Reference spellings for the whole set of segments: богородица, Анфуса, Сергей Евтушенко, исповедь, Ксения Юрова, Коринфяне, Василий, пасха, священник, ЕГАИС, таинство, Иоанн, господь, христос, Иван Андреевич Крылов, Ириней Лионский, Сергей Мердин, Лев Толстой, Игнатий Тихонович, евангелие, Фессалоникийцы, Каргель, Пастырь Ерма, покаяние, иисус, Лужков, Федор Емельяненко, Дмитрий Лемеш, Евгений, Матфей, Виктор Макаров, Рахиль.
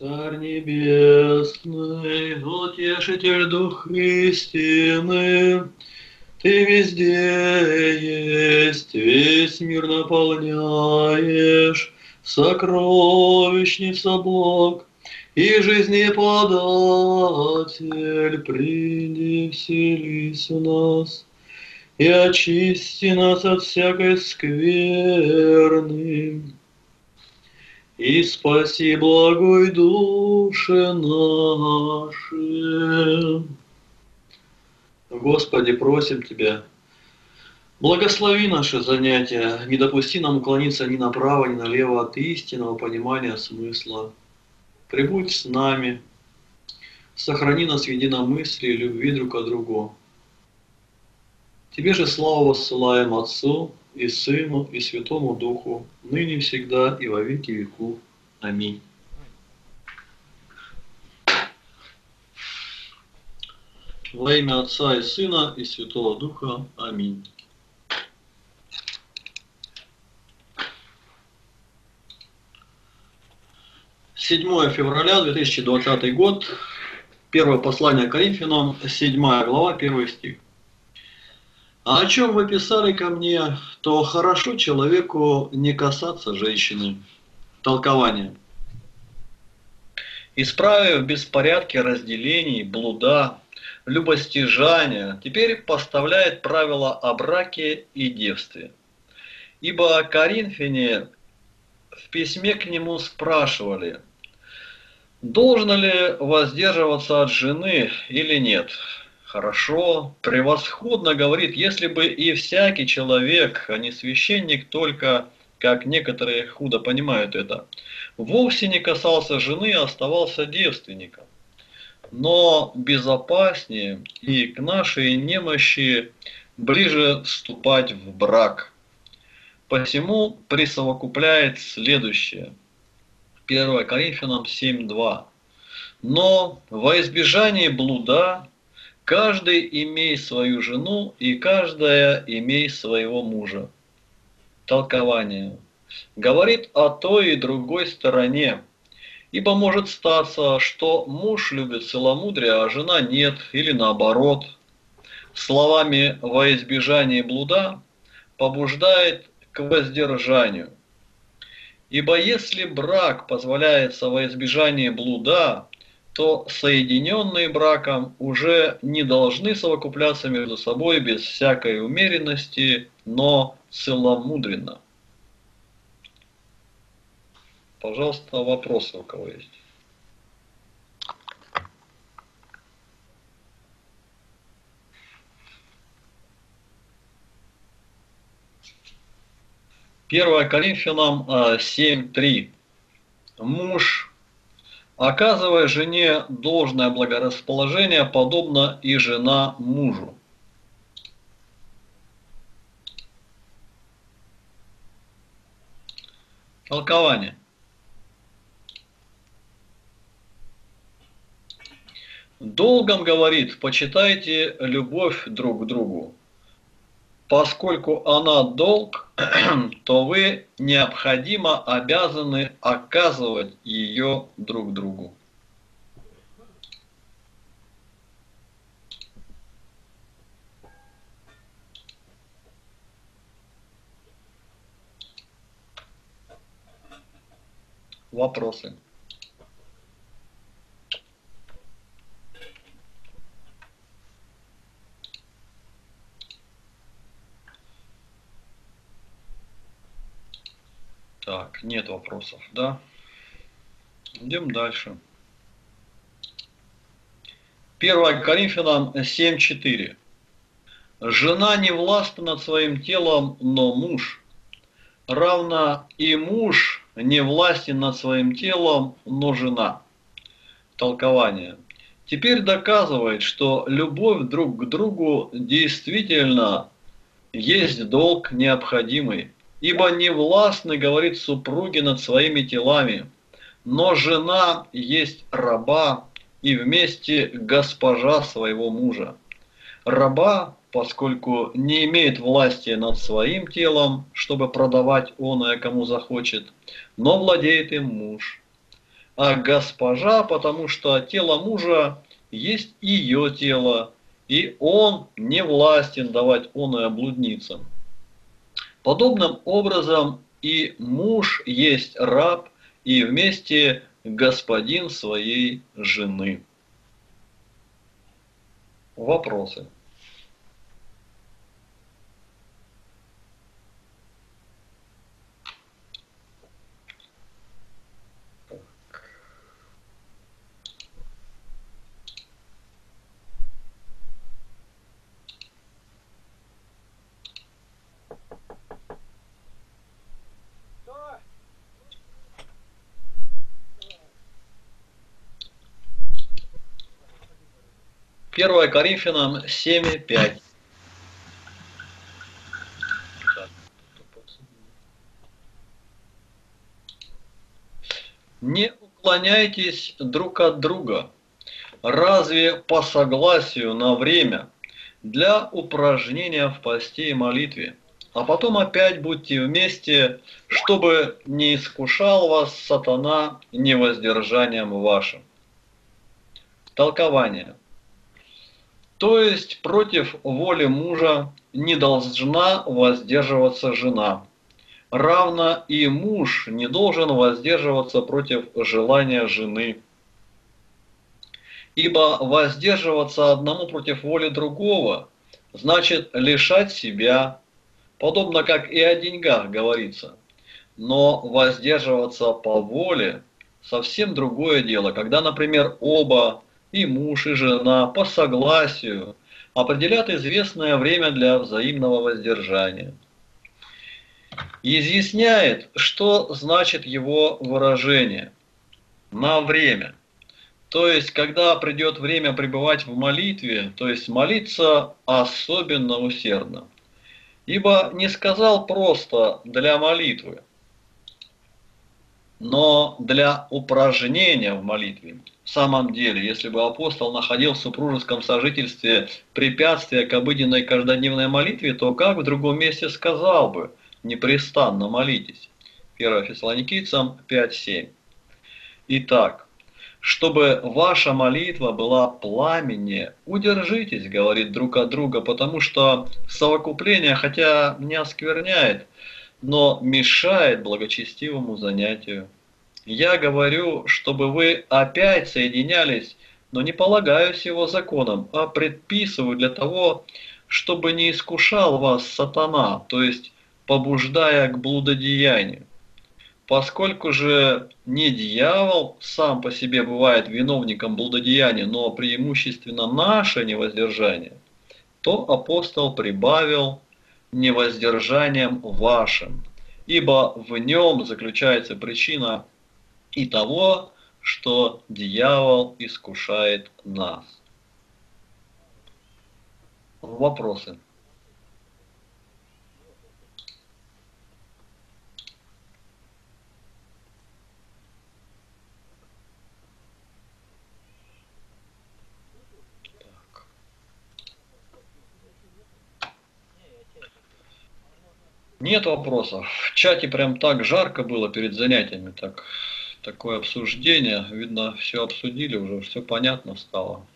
Царь небесный, утешитель дух истины, Ты везде есть, весь мир наполняешь, сокровищница благ и жизнеподатель, приди, вселись в нас и очисти нас от всякой скверны. И спаси, благой души наши. Господи, просим Тебя, благослови наши занятия, не допусти нам уклониться ни направо, ни налево от истинного понимания смысла. Прибудь с нами, сохрани нас в единомыслии и любви друг к другу. Тебе же славу воссылаем Отцу и Сыну и Святому Духу, ныне всегда и во веки веков. Аминь. Во имя Отца и Сына и Святого Духа. Аминь. Февраля 7, 2020 год. Первое послание Коринфянам, 7 глава, 1 стих. «А о чем вы писали ко мне, то хорошо человеку не касаться женщины». Толкование. «Исправив беспорядки разделений, блуда, любостяжания, теперь поставляет правила о браке и девстве. Ибо коринфяне в письме к нему спрашивали, должно ли воздерживаться от жены или нет». Хорошо, превосходно говорит, если бы и всякий человек, а не священник только, как некоторые худо понимают это, вовсе не касался жены, а оставался девственником. Но безопаснее и к нашей немощи ближе вступать в брак. Посему присовокупляет следующее. 1 Коринфянам 7:2. Но во избежание блуда каждый имей свою жену, и каждая имей своего мужа. Толкование. Говорит о той и другой стороне. Ибо может статься, что муж любит целомудрие, а жена нет, или наоборот. Словами «во избежание блуда» побуждает к воздержанию. Ибо если брак позволяется во избежание блуда, то соединенные браком уже не должны совокупляться между собой без всякой умеренности, но целомудренно. Пожалуйста, вопросы у кого есть? Первое Коринфянам 7:3. Муж, оказывая жене должное благорасположение, подобно и жена мужу. Толкование. Долгом говорит, почитайте любовь друг к другу. Поскольку она долг, то вы необходимо обязаны оказывать ее друг другу. Вопросы? Так, нет вопросов, да? Идем дальше. 1 Коринфянам 7:4. Жена не властна над своим телом, но муж. Равно и муж не властен над своим телом, но жена. Толкование. Теперь доказывает, что любовь друг к другу действительно есть долг необходимый. Ибо не властны, говорит, супруги над своими телами, но жена есть раба и вместе госпожа своего мужа. Раба, поскольку не имеет власти над своим телом, чтобы продавать оное кому захочет, но владеет им муж. а госпожа, потому что тело мужа есть ее тело, и он не властен давать оное блудницам. Подобным образом и муж есть раб, и вместе господин своей жены. Вопросы? Первое Коринфянам 7:5. Не уклоняйтесь друг от друга, разве по согласию на время, для упражнения в посте и молитве, а потом опять будьте вместе, чтобы не искушал вас сатана невоздержанием вашим. Толкование. То есть против воли мужа не должна воздерживаться жена. Равно и муж не должен воздерживаться против желания жены. Ибо воздерживаться одному против воли другого значит лишать себя, подобно как и о деньгах говорится. Но воздерживаться по воле совсем другое дело, когда, например, оба, и муж, и жена по согласию определят известное время для взаимного воздержания. Изъясняет, что значит его выражение «на время». То есть, когда придет время пребывать в молитве, то есть молиться особенно усердно. Ибо не сказал просто «для молитвы», но для упражнения в молитве. В самом деле, если бы апостол находил в супружеском сожительстве препятствия к обыденной каждодневной молитве, то как в другом месте сказал бы «непрестанно молитесь»? 1 Фессалоникийцам 5:7. Итак, чтобы ваша молитва была пламеннее, удержитесь, говорит, друг от друга, потому что совокупление, хотя не оскверняет, но мешает благочестивому занятию. Я говорю, чтобы вы опять соединялись, но не полагаюсь его законом, а предписываю для того, чтобы не искушал вас сатана, то есть побуждая к блудодеянию. Поскольку же не дьявол сам по себе бывает виновником блудодеяния, но преимущественно наше невоздержание, то апостол прибавил невоздержанием вашим, ибо в нем заключается причина и того, что дьявол искушает нас. Вопросы? Так. Нет вопросов. В чате прям так жарко было перед занятиями, так. Такое обсуждение. Видно, все обсудили уже, все понятно стало.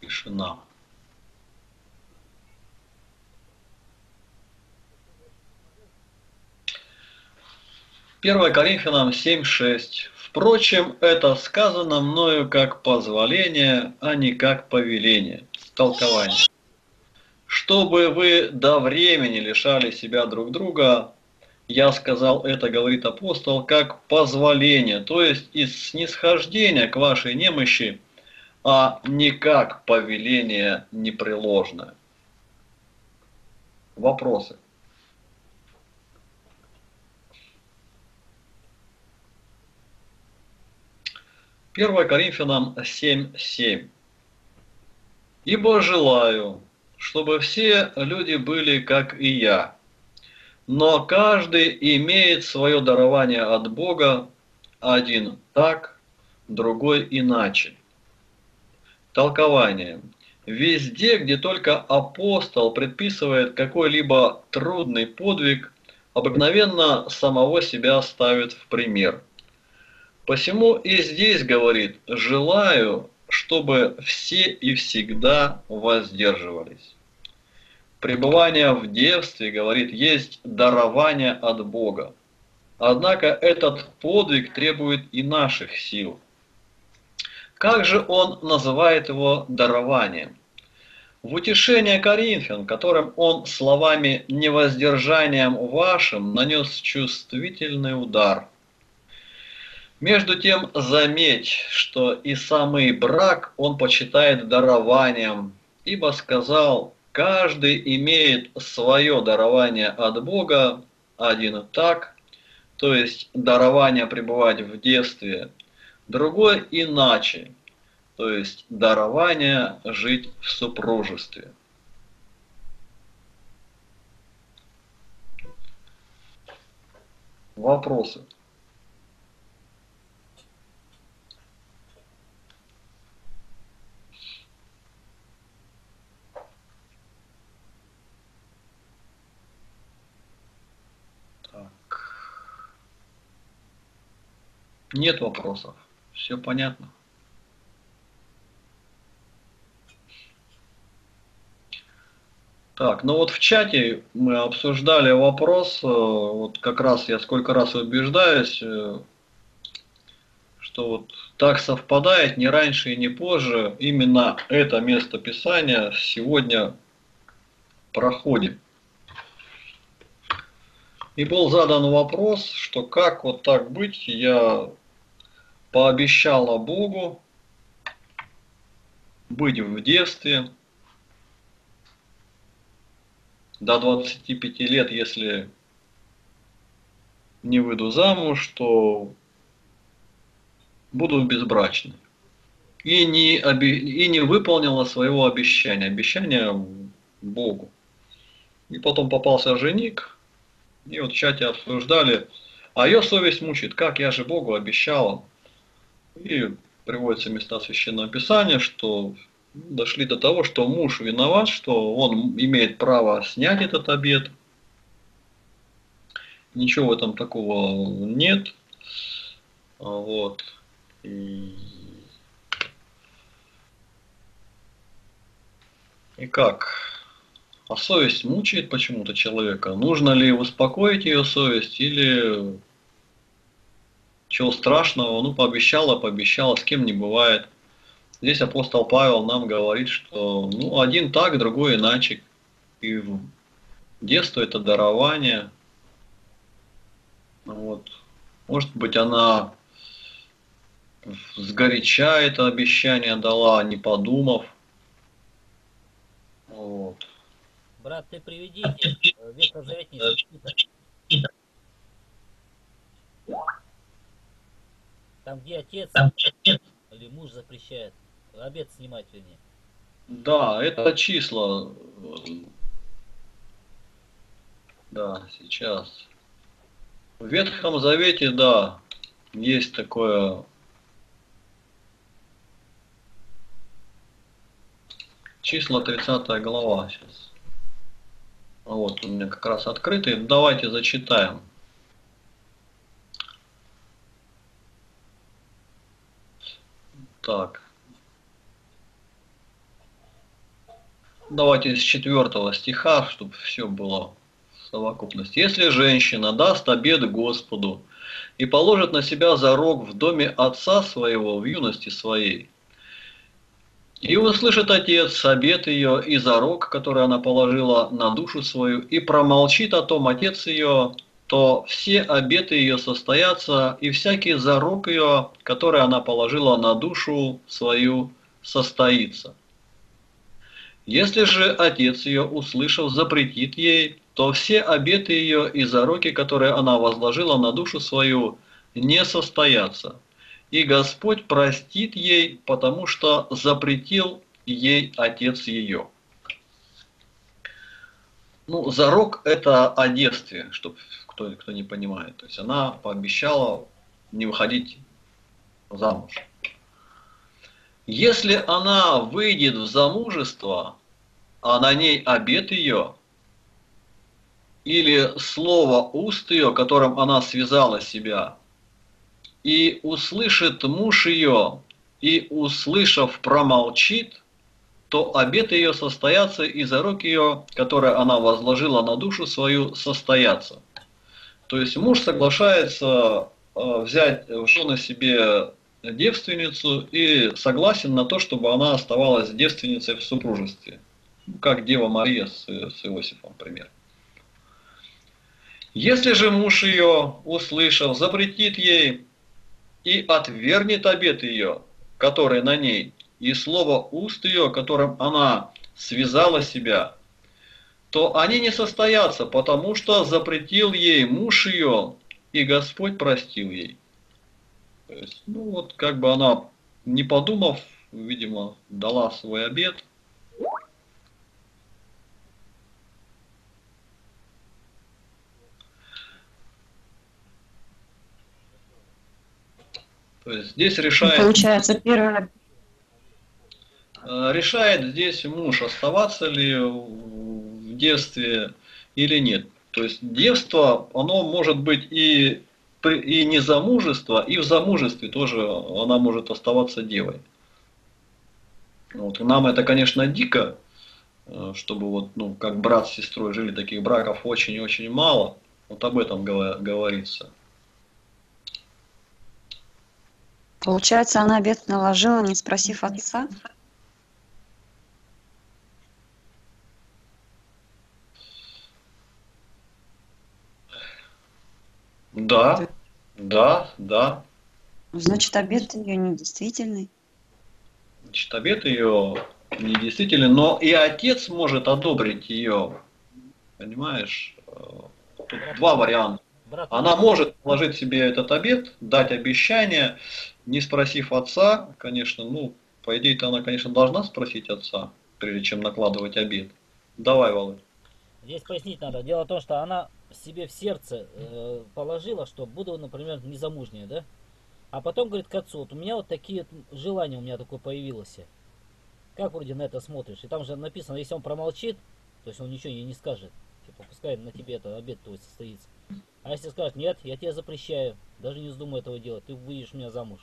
Тишина. Первое Коринфянам 7:6. Впрочем, это сказано мною как позволение, а не как повеление. Толкование. Чтобы вы до времени лишали себя друг друга, я сказал это, говорит апостол, как позволение, то есть из снисхождения к вашей немощи, а не как повеление непреложное. Вопросы? Первое Коринфянам 7:7. Ибо желаю, чтобы все люди были, как и я. Но каждый имеет свое дарование от Бога, один так, другой иначе. Толкование. Везде, где только апостол предписывает какой-либо трудный подвиг, обыкновенно самого себя ставит в пример. Посему и здесь говорит: желаю, чтобы все и всегда воздерживались. Пребывание в девстве, говорит, есть дарование от Бога. Однако этот подвиг требует и наших сил. Как же он называет его дарованием? В утешение Коринфян, которым он словами «невоздержанием вашим» нанес чувствительный удар. Между тем, заметь, что и самый брак он почитает дарованием, ибо сказал: «Каждый имеет свое дарование от Бога, один так», то есть дарование пребывать в девстве, другой иначе, то есть дарование жить в супружестве. Вопросы? Нет вопросов. Все понятно. Так, ну вот в чате мы обсуждали вопрос. Вот как раз я сколько раз убеждаюсь, что вот так совпадает ни раньше и ни позже. Именно это место Писания сегодня проходит. И был задан вопрос, что как вот так быть, я пообещала Богу быть в девстве до 25 лет, если не выйду замуж, то буду безбрачной. И не выполнила своего обещания Богу. И потом попался жених. И вот в чате обсуждали, а ее совесть мучает, как я же Богу обещала. И приводятся места Священного Писания, что дошли до того, что муж виноват, что он имеет право снять этот обет. Ничего в этом такого нет. Вот. И как? А совесть мучает почему-то человека. Нужно ли успокоить ее совесть или чего страшного? Ну, пообещала, с кем не бывает. Здесь апостол Павел нам говорит, что ну, один так, другой иначе. И детство это дарование. Вот. Может быть, она сгоряча это обещание дала, не подумав. Вот. Брат, ты приведи ветхозаветные списки. Там, где отец или муж запрещает обет снимать, вернее. Да, это числа. Да, сейчас. В Ветхом Завете, да, есть такое. Числа 30 глава сейчас. Вот, у меня как раз открытый. Давайте зачитаем. Так. Давайте с 4 стиха, чтобы все было в совокупности. Если женщина даст обет Господу и положит на себя зарок в доме отца своего в юности своей, и услышит отец обет ее и зарок, который она положила на душу свою, и промолчит о том отец ее, то все обеты ее состоятся, и всякий зарок ее, который она положила на душу свою, состоится. Если же отец ее, услышав, запретит ей, то все обеты ее и зароки, которые она возложила на душу свою, не состоятся. И Господь простит ей, потому что запретил ей отец ее. Ну, зарок – это о девстве, чтобы кто не понимает. То есть она пообещала не выходить замуж. Если она выйдет в замужество, а на ней обет ее, или слово уст ее, которым она связала себя. И услышит муж ее, и, услышав, промолчит, то обеты ее состоятся, и зарок ее, который она возложила на душу свою, состоятся. То есть муж соглашается взять в жены себе девственницу и согласен на то, чтобы она оставалась девственницей в супружестве, как Дева Мария с Иосифом, например. Если же муж ее, услышав, запретит ей и отвергнет обет ее, который на ней, и слово уст ее, которым она связала себя, то они не состоятся, потому что запретил ей муж ее, и Господь простил ей. То есть, ну вот, как бы она, не подумав, видимо, дала свой обет. То есть здесь решает... Получается, первое... Решает здесь муж, оставаться ли в девстве или нет. То есть девство, оно может быть и не замужество, и в замужестве тоже она может оставаться девой. Вот. Нам это, конечно, дико, чтобы вот, ну, как брат с сестрой жили, таких браков очень-очень мало. Вот об этом говорится. Получается, она обет наложила, не спросив отца? Да, да, да. Значит, обет ее недействительный. Значит, обет ее недействительный, но и отец может одобрить ее. Понимаешь? Тут два варианта. Она может положить себе этот обет, дать обещание, не спросив отца, конечно, ну, по идее-то она, конечно, должна спросить отца, прежде чем накладывать обет. Давай, Володь. Здесь пояснить надо. Дело в том, что она себе в сердце положила, что буду, например, незамужняя, да? А потом говорит к отцу, вот у меня вот такие желания, у меня такое появилось. Как вроде на это смотришь? И там же написано, если он промолчит, то есть он ничего ей не скажет, типа, пускай на тебе это обет твой состоится. А если скажет, нет, я тебя запрещаю, даже не вздумай этого делать, ты выйдешь у меня замуж.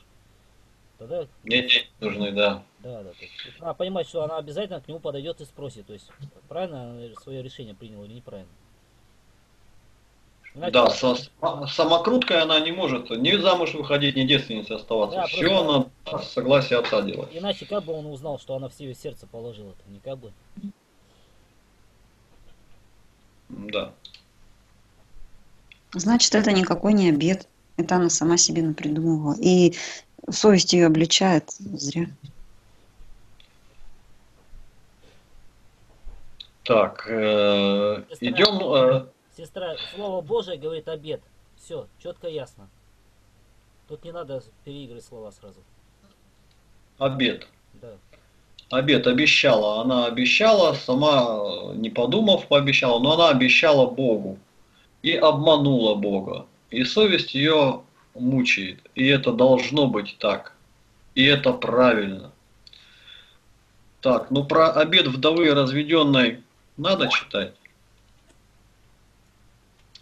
Тогда... Дети нужны, да. Да, да. То есть, надо понимать, что она обязательно к нему подойдет и спросит, то есть правильно она свое решение приняла или неправильно. Значит, да, самокруткой она не может ни замуж выходить, ни девственницей оставаться. Да, все просто... она согласие отца делает. Иначе как бы он узнал, что она в себе сердце положила? -то? Не как бы. Да. Значит, это никакой не обет. Это она сама себе напридумывала. И совесть ее обличает зря. Так, идем... Сестра, слово Божие говорит обет. Все, четко, ясно. Тут не надо переигрывать слова сразу. Обет. Да. Обет обещала. Она обещала, сама не подумав, пообещала, но она обещала Богу. И обманула Бога. И совесть ее мучает. И это должно быть так. И это правильно. Так, ну про обет вдовы разведенной надо читать.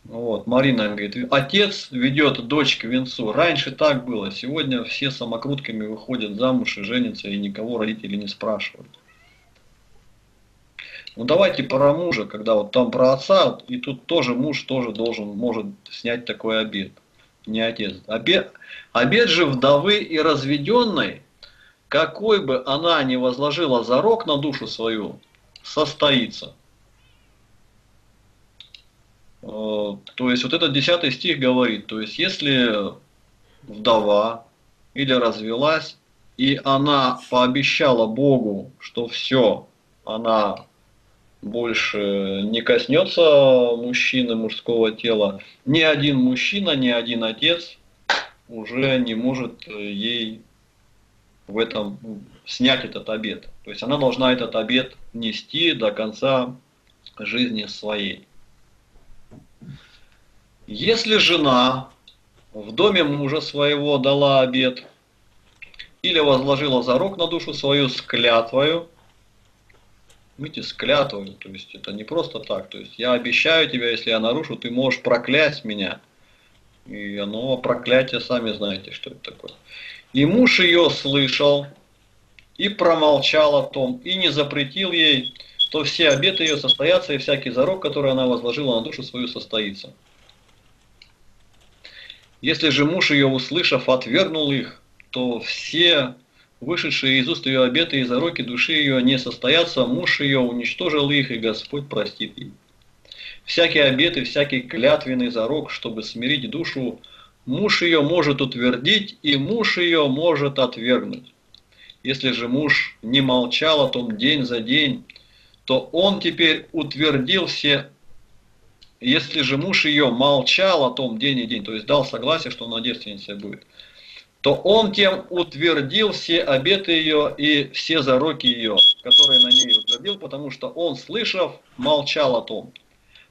Вот, Марина говорит, отец ведет дочь к венцу. Раньше так было, сегодня все самокрутками выходят замуж и женятся, и никого родители не спрашивают. Ну давайте про мужа, когда вот там про отца, и тут тоже муж тоже должен, может снять такой обет. Не отец. Обет же вдовы и разведенной, какой бы она ни возложила зарок на душу свою, состоится. То есть вот этот 10 стих говорит, то есть если вдова или развелась, и она пообещала Богу, что все, она больше не коснется мужчины, мужского тела, ни один мужчина, ни один отец уже не может ей в этом снять этот обет. То есть она должна этот обет нести до конца жизни своей. Если жена в доме мужа своего дала обет или возложила зарок на душу свою с клятвою, быть и с клятвами, то есть это не просто так. То есть я обещаю тебя, если я нарушу, ты можешь проклясть меня. И оно проклятие, сами знаете, что это такое. И муж ее слышал и промолчал о том, и не запретил ей, что все обеты ее состоятся, и всякий зарок, который она возложила на душу свою, состоится. Если же муж ее, услышав, отвергнул их, то все вышедшие из уст ее обеты и зароки души ее не состоятся, муж ее уничтожил их, и Господь простит им. Всякие обеты, всякий клятвенный зарок, чтобы смирить душу, муж ее может утвердить, и муж ее может отвергнуть. Если же муж не молчал о том день за день, то он теперь утвердил все. Если же муж ее молчал о том день и день, то есть дал согласие, что она девственница будет, то он тем утвердил все обеты ее и все зароки ее, которые на ней утвердил, потому что он, слышав, молчал о том.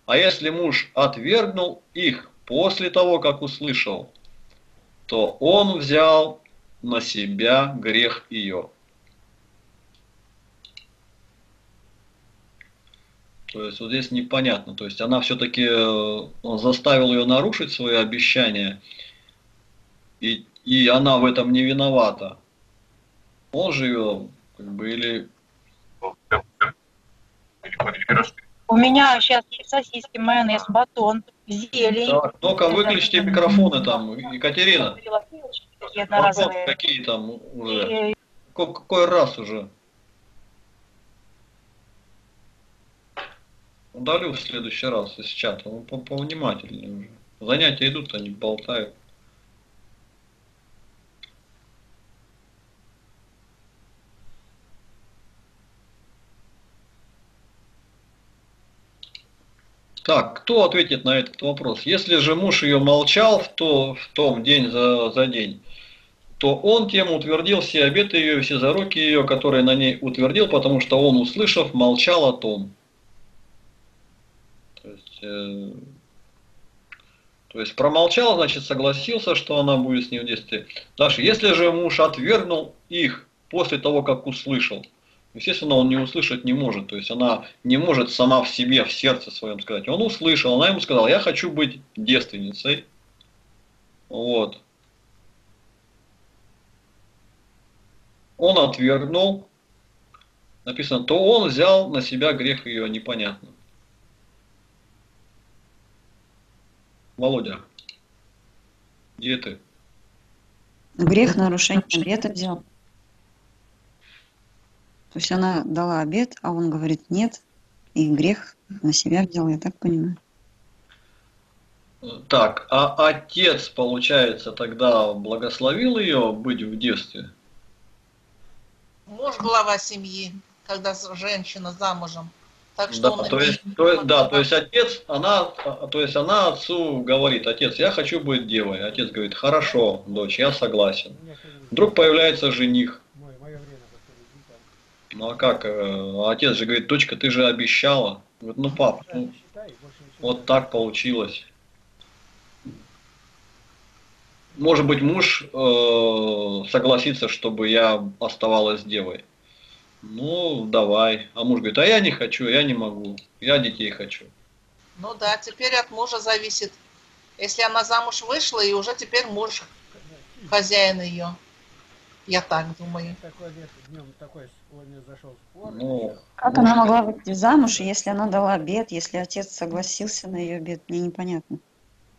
А если муж отвергнул их после того, как услышал, то он взял на себя грех ее. То есть вот здесь непонятно, то есть она все-таки заставила ее нарушить свои обещания, и она в этом не виновата. Он же ее как бы или... У меня сейчас есть сосиски, майонез, батон, зелень. Так, только выключите микрофоны там, Екатерина. Вопросы какие там уже? Какой раз уже? Удалю в следующий раз из чата, он повнимательнее уже. Занятия идут, они болтают. Так, кто ответит на этот вопрос? Если же муж ее молчал в том день за день, то он тем утвердил все обеты ее, все зароки ее, которые на ней утвердил, потому что он, услышав, молчал о том. То есть промолчал, значит, согласился, что она будет с ним в действии. Дальше, если же муж отвергнул их после того, как услышал, естественно, он не услышать не может. То есть она не может сама в себе, в сердце своем сказать. Он услышал, она ему сказала: я хочу быть девственницей. Вот. Он отвергнул. Написано, то он взял на себя грех ее, непонятно. Володя, где ты? Грех нарушения обета взял. То есть она дала обет, а он говорит нет, и грех на себя взял, я так понимаю. Так, а отец, получается, тогда благословил ее быть в детстве? Муж глава семьи, когда женщина замужем. Так что да, то есть она отцу говорит: отец, я хочу быть девой. Отец говорит: хорошо, дочь, я согласен. Вдруг появляется жених. Ну а как? Отец же говорит: дочка, ты же обещала. Говорит: ну пап, ну, вот так получилось. Может быть, муж согласится, чтобы я оставалась девой. Ну, давай. А муж говорит: а я не хочу, я не могу, я детей хочу. Ну да, теперь от мужа зависит. Если она замуж вышла, и уже теперь муж хозяин ее. Я так думаю. Ну, как она могла выйти замуж, если она дала обет, если отец согласился на ее обет? Мне непонятно.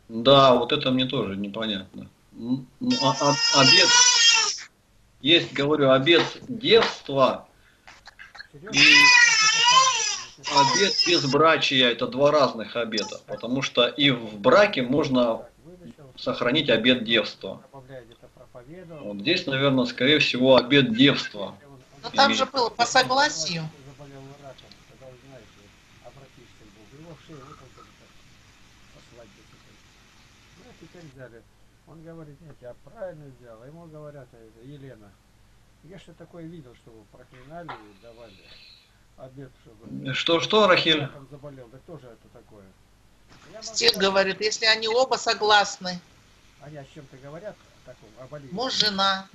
Да, вот это мне тоже непонятно. Обет... Есть, говорю, обет девства и обет безбрачия. Это два разных обета. Потому что и в браке можно сохранить обет девства. Вот здесь, наверное, скорее всего, обет девства. Но там же было по согласию. Он говорит: нет, я правильно сделал. Ему говорят: Елена, я что такое видел, что вы проклинали и давали обед, чтобы... Что, Рахиль? Я там заболел, да тоже это такое. Стих говорит, если они оба согласны. Они о чем-то говорят, о таком, о болезни. Муж, жена.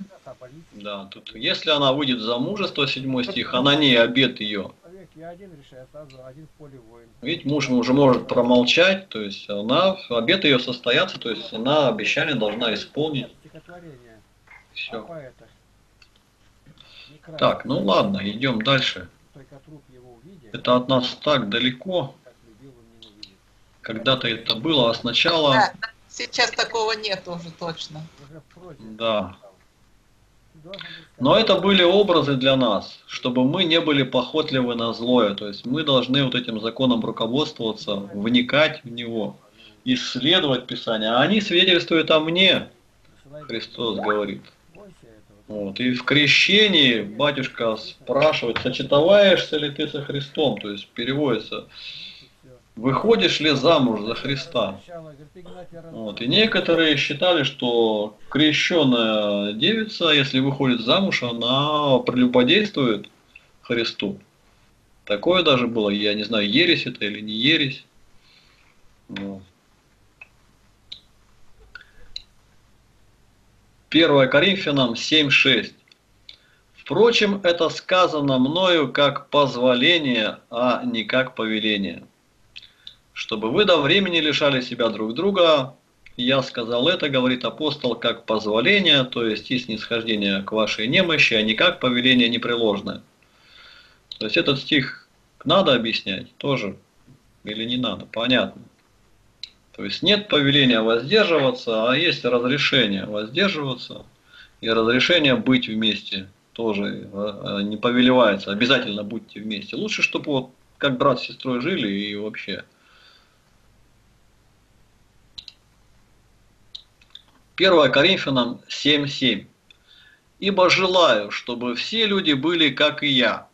Да, тут, если она выйдет замуж, 107 стих, а на ней обед ее. человек, я один решаю, сразу один в поле воин. Ведь муж уже может промолчать, то есть она, обет ее состоятся, то есть она обещание должна исполнить. Стихотворение. Все. Так, ну ладно, идем дальше. Это от нас так далеко. Когда-то это было, а сначала... Да, сейчас такого нет уже точно. Да. Но это были образы для нас, чтобы мы не были похотливы на злое. То есть мы должны вот этим законом руководствоваться, вникать в него, исследовать Писание. А они свидетельствуют о мне, Христос говорит. Вот. И в крещении батюшка спрашивает, сочетоваешься ли ты со Христом, то есть переводится, выходишь ли замуж за Христа. Вот. И некоторые считали, что крещенная девица, если выходит замуж, она прелюбодействует Христу. Такое даже было, я не знаю, ересь это или не ересь. Вот. 1 Коринфянам 7:6. Впрочем, это сказано мною как позволение, а не как повеление. Чтобы вы до времени лишали себя друг друга, я сказал это, говорит апостол, как позволение, то есть и снисхождение к вашей немощи, а не как повеление непреложное. То есть этот стих надо объяснять тоже или не надо, понятно. То есть нет повеления воздерживаться, а есть разрешение воздерживаться. И разрешение быть вместе тоже не повелевается. Обязательно будьте вместе. Лучше, чтобы вот как брат с сестрой жили и вообще. 1 Коринфянам 7:7. Ибо желаю, чтобы все люди были, как и я.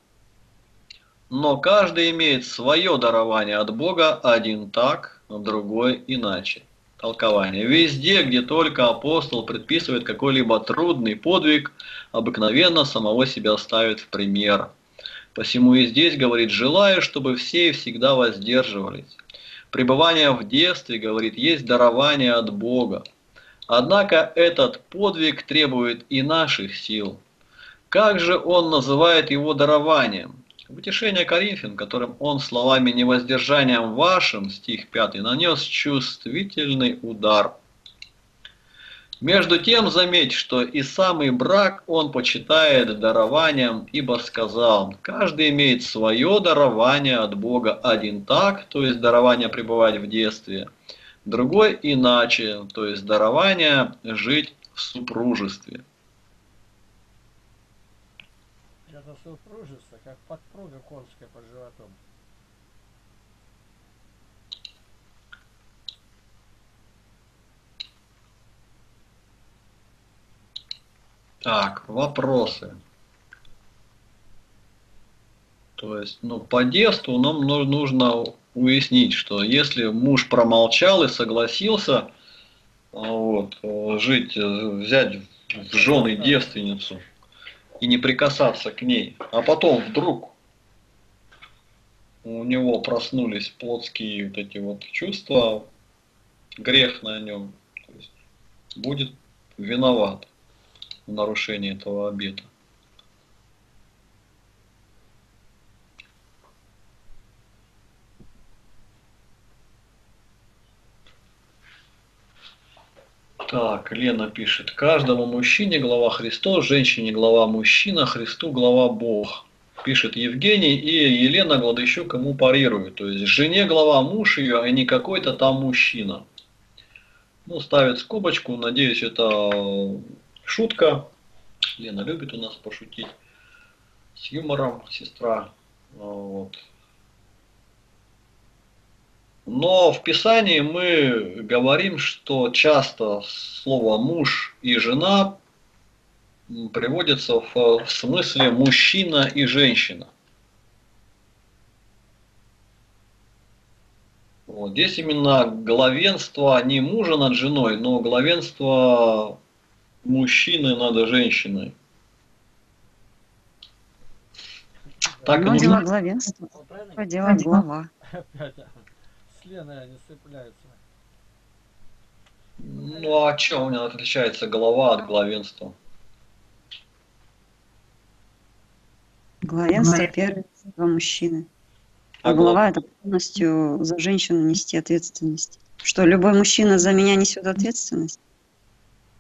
Но каждый имеет свое дарование от Бога, один так, другой иначе. Толкование. Везде, где только апостол предписывает какой-либо трудный подвиг, обыкновенно самого себя ставит в пример. Посему и здесь, говорит, желаю, чтобы все и всегда воздерживались. Пребывание в детстве, говорит, есть дарование от Бога. Однако этот подвиг требует и наших сил. Как же он называет его дарованием? Утешение Коринфян, которым он словами «невоздержанием вашим», стих 5, нанес чувствительный удар. Между тем, заметь, что и самый брак он почитает дарованием, ибо сказал, каждый имеет свое дарование от Бога, один так, то есть дарование пребывать в детстве, другой иначе, то есть дарование жить в супружестве. Это супружество, как подпруга конская под животом. Так, вопросы. То есть, ну, по детству нам нужно уяснить, что если муж промолчал и согласился вот, жить, взять в жены девственницу, и не прикасаться к ней. А потом вдруг у него проснулись плотские вот эти вот чувства, грех на нем, то есть будет виноват в нарушении этого обета. Так, Лена пишет, каждому мужчине глава Христос, женщине глава мужчина, Христу глава Бог. Пишет Евгений, и Елена Гладыщук ему парирует. То есть жене глава муж ее, а не какой-то там мужчина. Ну, ставит скобочку, надеюсь, это шутка. Лена любит у нас пошутить с юмором, сестра. Вот. Но в Писании мы говорим, что часто слово «муж» и «жена» приводится в смысле «мужчина» и «женщина». Вот. Здесь именно главенство не мужа над женой, но главенство мужчины над женщиной. Так и нужно. Главенство. Дело глава. Лена не цепляется. Ну а чем у меня отличается глава от главенства? Главенство первенство. два мужчины. А глава — это полностью за женщину нести ответственность. Что любой мужчина за меня несет ответственность.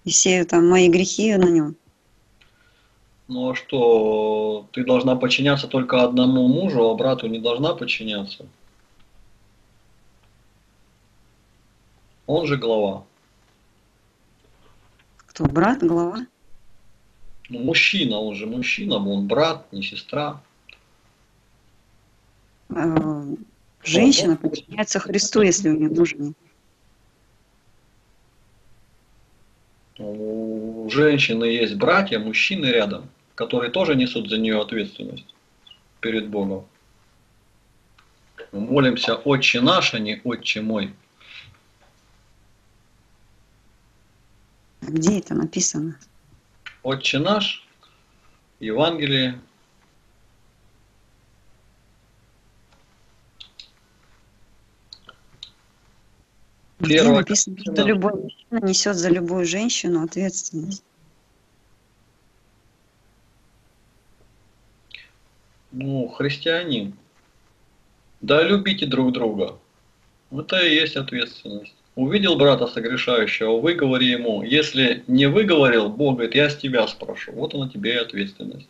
И все там мои грехи на нем. Ну а что, ты должна подчиняться только одному мужу, а брату не должна подчиняться? Он же глава. Кто, брат, глава? Ну, мужчина, он же мужчина, он брат, не сестра. Женщина подчиняется Христу, если у нее мужа нет. У женщины есть братья, мужчины рядом, которые тоже несут за нее ответственность перед Богом. Мы молимся «Отче наш», а не «Отче мой». Где это написано? «Отче наш», Евангелие. Где написано, что любой мужчина несет за любую женщину ответственность? Ну, христианин. Да, любите друг друга. Это и есть ответственность. Увидел брата согрешающего, выговори ему. Если не выговорил, Бог говорит, я с тебя спрошу. Вот она тебе и ответственность.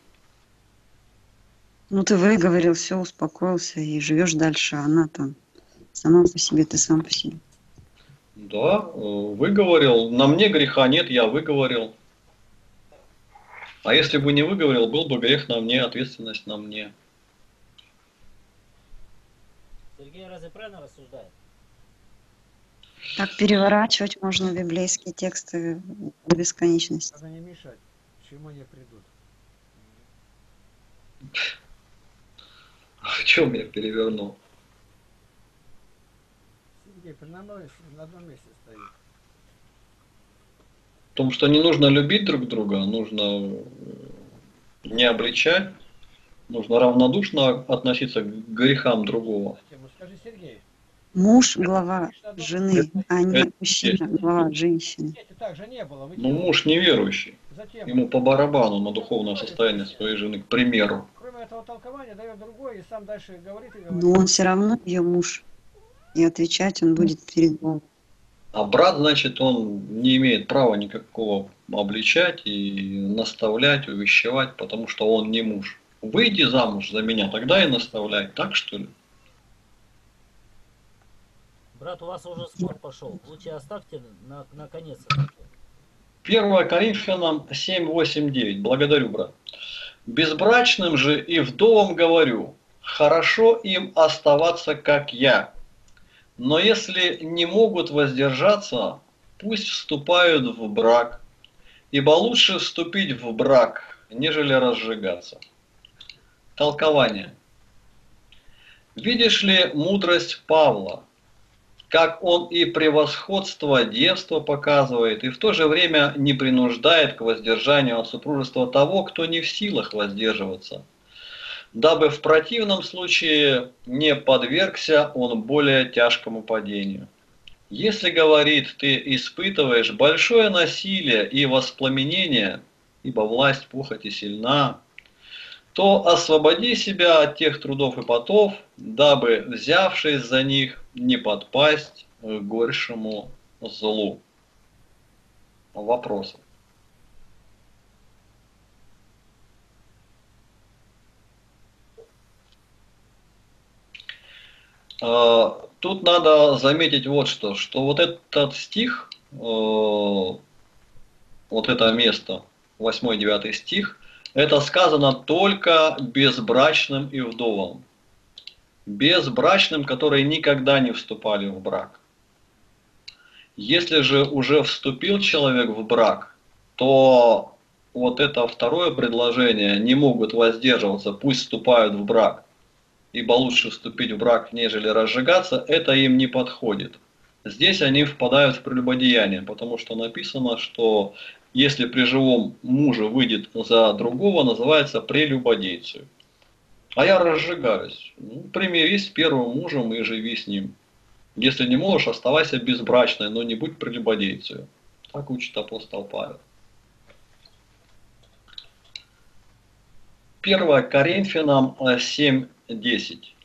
Ну, ты выговорил, все, успокоился и живешь дальше. Она там сама по себе, ты сам по себе. Да, выговорил. На мне греха нет, я выговорил. А если бы не выговорил, был бы грех на мне, ответственность на мне. Сергей разве правильно рассуждает? Так переворачивать можно библейские тексты до бесконечности. Надо не мешать, к чему они придут. А в чем я перевернул? На одном месте стоит. В том, что не нужно любить друг друга, нужно не обличать, нужно равнодушно относиться к грехам другого. Муж — глава жены, а не мужчина — глава женщины. Ну, муж неверующий, ему по барабану на духовное состояние своей жены, к примеру. Но он все равно ее муж. И отвечать он будет перед Богом. А брат, значит, он не имеет права никакого обличать и наставлять, увещевать, потому что он не муж. Выйди замуж за меня, тогда и наставляй. Так, что ли? Брат, у вас уже спор пошел. Лучше оставьте на конец. 1 Коринфянам 7:8-9. Благодарю, брат. Безбрачным же и вдовам говорю, хорошо им оставаться, как я. Но если не могут воздержаться, пусть вступают в брак, ибо лучше вступить в брак, нежели разжигаться. Толкование. Видишь ли мудрость Павла, как он и превосходство девства показывает, и в то же время не принуждает к воздержанию от супружества того, кто не в силах воздерживаться, дабы в противном случае не подвергся он более тяжкому падению. Если, говорит, ты испытываешь большое насилие и воспламенение, ибо власть похоти сильна, то освободи себя от тех трудов и потов, дабы, взявшись за них, не подпасть к горшему злу. Вопросы? Тут надо заметить вот что, что вот этот стих, вот это место, 8-9 стих, это сказано только безбрачным и вдовам. Безбрачным, которые никогда не вступали в брак. Если же уже вступил человек в брак, то вот это второе предложение, не могут воздерживаться, пусть вступают в брак, ибо лучше вступить в брак, нежели разжигаться, это им не подходит. Здесь они впадают в прелюбодеяние, потому что написано, что если при живом муже выйдет за другого, называется прелюбодейцей. А я разжигаюсь. Ну, примирись с первым мужем и живи с ним. Если не можешь, оставайся безбрачной, но не будь прелюбодейцей. Так учит апостол Павел. 1 Коринфянам 7, 10.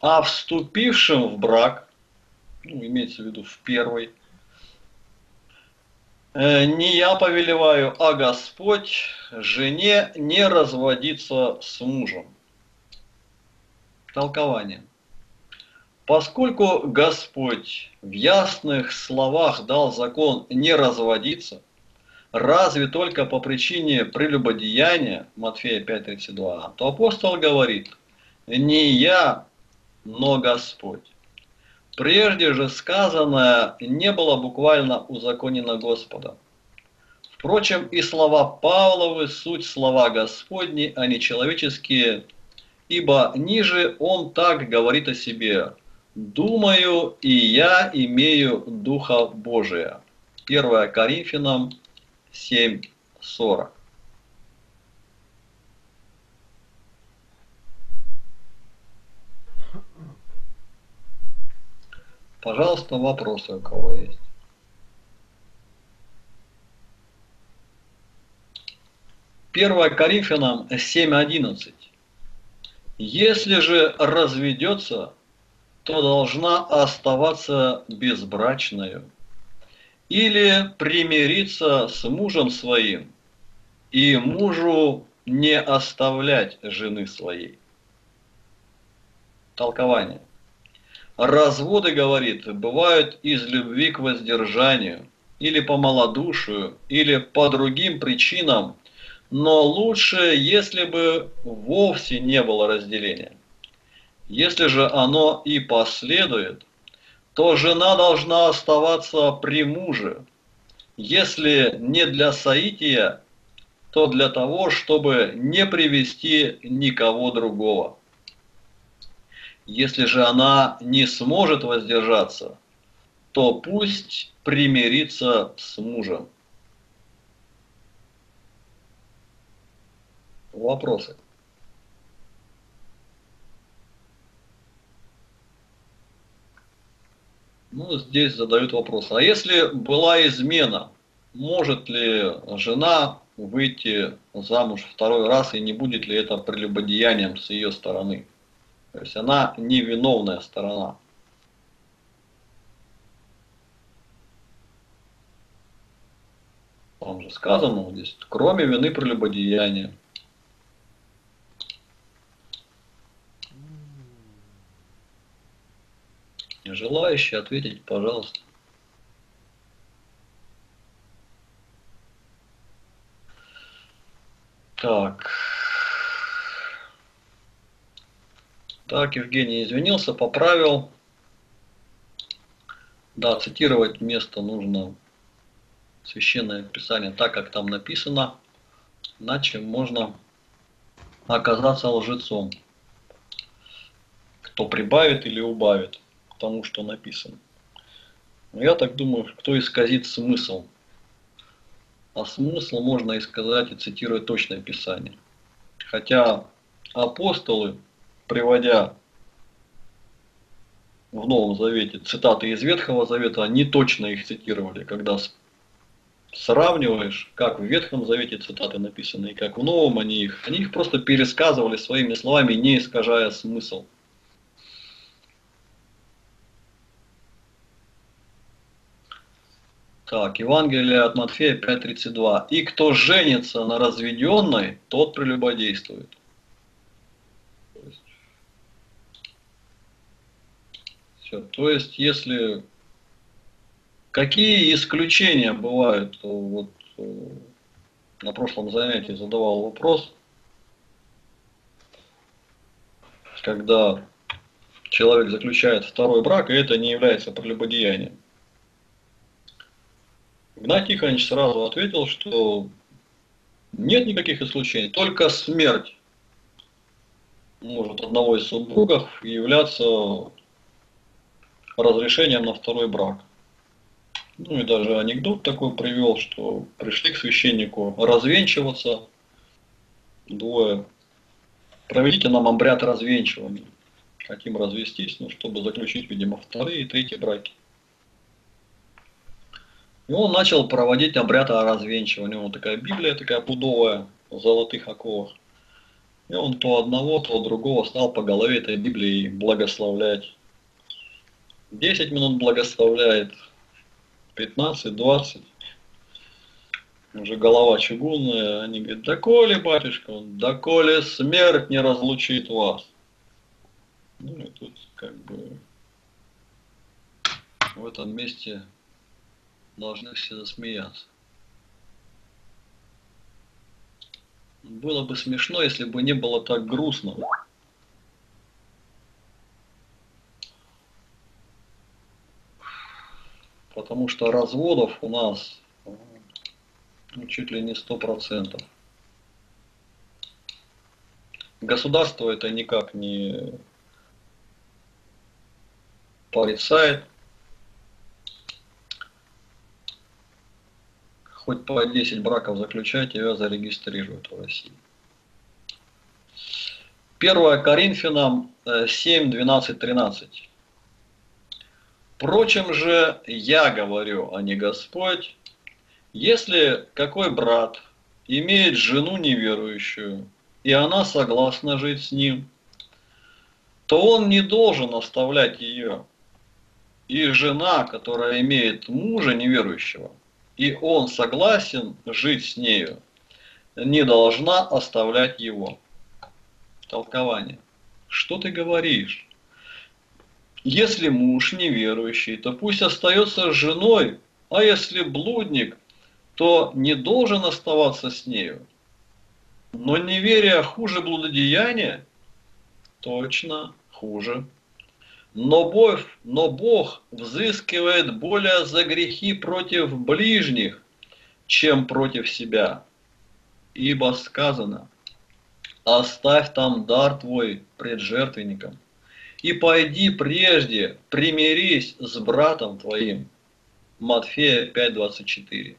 А вступившим в брак, ну, имеется в виду в первый, не я повелеваю, а Господь, жене не разводиться с мужем. Толкование. Поскольку Господь в ясных словах дал закон не разводиться, разве только по причине прелюбодеяния, Матфея 5:32, то апостол говорит: не я, но Господь. Прежде же сказанное не было буквально узаконено Господом. Впрочем, и слова Павловы суть слова Господни, а не человеческие, ибо ниже он так говорит о себе: «Думаю, и я имею Духа Божия». 1 Коринфянам 7:40. Пожалуйста, вопросы у кого есть. Первое Коринфянам 7:11. Если же разведется, то должна оставаться безбрачной или примириться с мужем своим, и мужу не оставлять жены своей. Толкование. Разводы, говорит, бывают из любви к воздержанию, или по малодушию, или по другим причинам, но лучше, если бы вовсе не было разделения. Если же оно и последует, то жена должна оставаться при муже, если не для соития, то для того, чтобы не привести никого другого. Если же она не сможет воздержаться, то пусть примирится с мужем. Вопросы? Ну, здесь задают вопрос. А если была измена, может ли жена выйти замуж второй раз и не будет ли это прелюбодеянием с ее стороны? То есть она невиновная сторона. Там же сказано здесь, кроме вины прелюбодеяния. Желающие ответить, пожалуйста. Так. Так, Евгений извинился, поправил. Да, цитировать место нужно Священное Писание так, как там написано, иначе можно оказаться лжецом, кто прибавит или убавит к тому, что написано. Но я так думаю, кто исказит смысл. А смысл можно исказать и цитируя точное Писание. Хотя апостолы, приводя в Новом Завете цитаты из Ветхого Завета, они точно их цитировали. Когда сравниваешь, как в Ветхом Завете цитаты написаны, и как в Новом, они их просто пересказывали своими словами, не искажая смысл. Так, Евангелие от Матфея 5:32. «И кто женится на разведенной, тот прелюбодействует». То есть, если какие исключения бывают, вот на прошлом занятии задавал вопрос, когда человек заключает второй брак, и это не является прелюбодеянием. Игнатий Тихонович сразу ответил, что нет никаких исключений, только смерть может одного из супругов являться разрешением на второй брак. Ну и даже анекдот такой привел, что пришли к священнику развенчиваться двое. Проведите нам обряд развенчивания. Хотим развестись, но чтобы заключить, видимо, вторые и третьи браки. И он начал проводить обряд развенчивания. У него такая Библия, такая пудовая, в золотых оковах. И он то одного, то другого стал по голове этой Библии благословлять. 10 минут благословляет, 15, 20. Уже голова чугунная. Они говорят: доколе, батюшка, доколе смерть не разлучит вас. Ну и тут как бы в этом месте должны все засмеяться. Было бы смешно, если бы не было так грустно. Потому что разводов у нас чуть ли не 100%. Государство это никак не порицает. Хоть по 10 браков заключать, тебя зарегистрируют в России. 1 Коринфянам 7, 12, 13. Впрочем же, я говорю, а не Господь, если какой брат имеет жену неверующую, и она согласна жить с ним, то он не должен оставлять ее. И жена, которая имеет мужа неверующего, и он согласен жить с нею, не должна оставлять его. Толкование. Что ты говоришь? Если муж неверующий, то пусть остается с женой, а если блудник, то не должен оставаться с нею. Но неверие хуже блудодеяния? Точно, хуже. Но Бог взыскивает более за грехи против ближних, чем против себя. Ибо сказано: оставь там дар твой пред жертвенником, и пойди прежде, примирись с братом твоим. Матфея 5:24.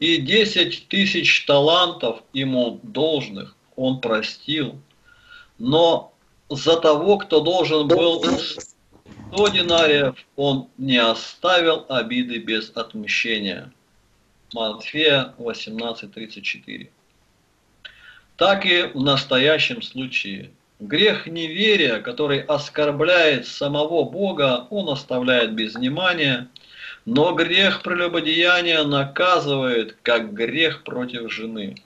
И 10 тысяч талантов ему должных он простил, но за того, кто должен был 100 динариев, он не оставил обиды без отмщения. Матфея 18:34. Так и в настоящем случае. Грех неверия, который оскорбляет самого Бога, он оставляет без внимания, но грех прелюбодеяния наказывает, как грех против жены.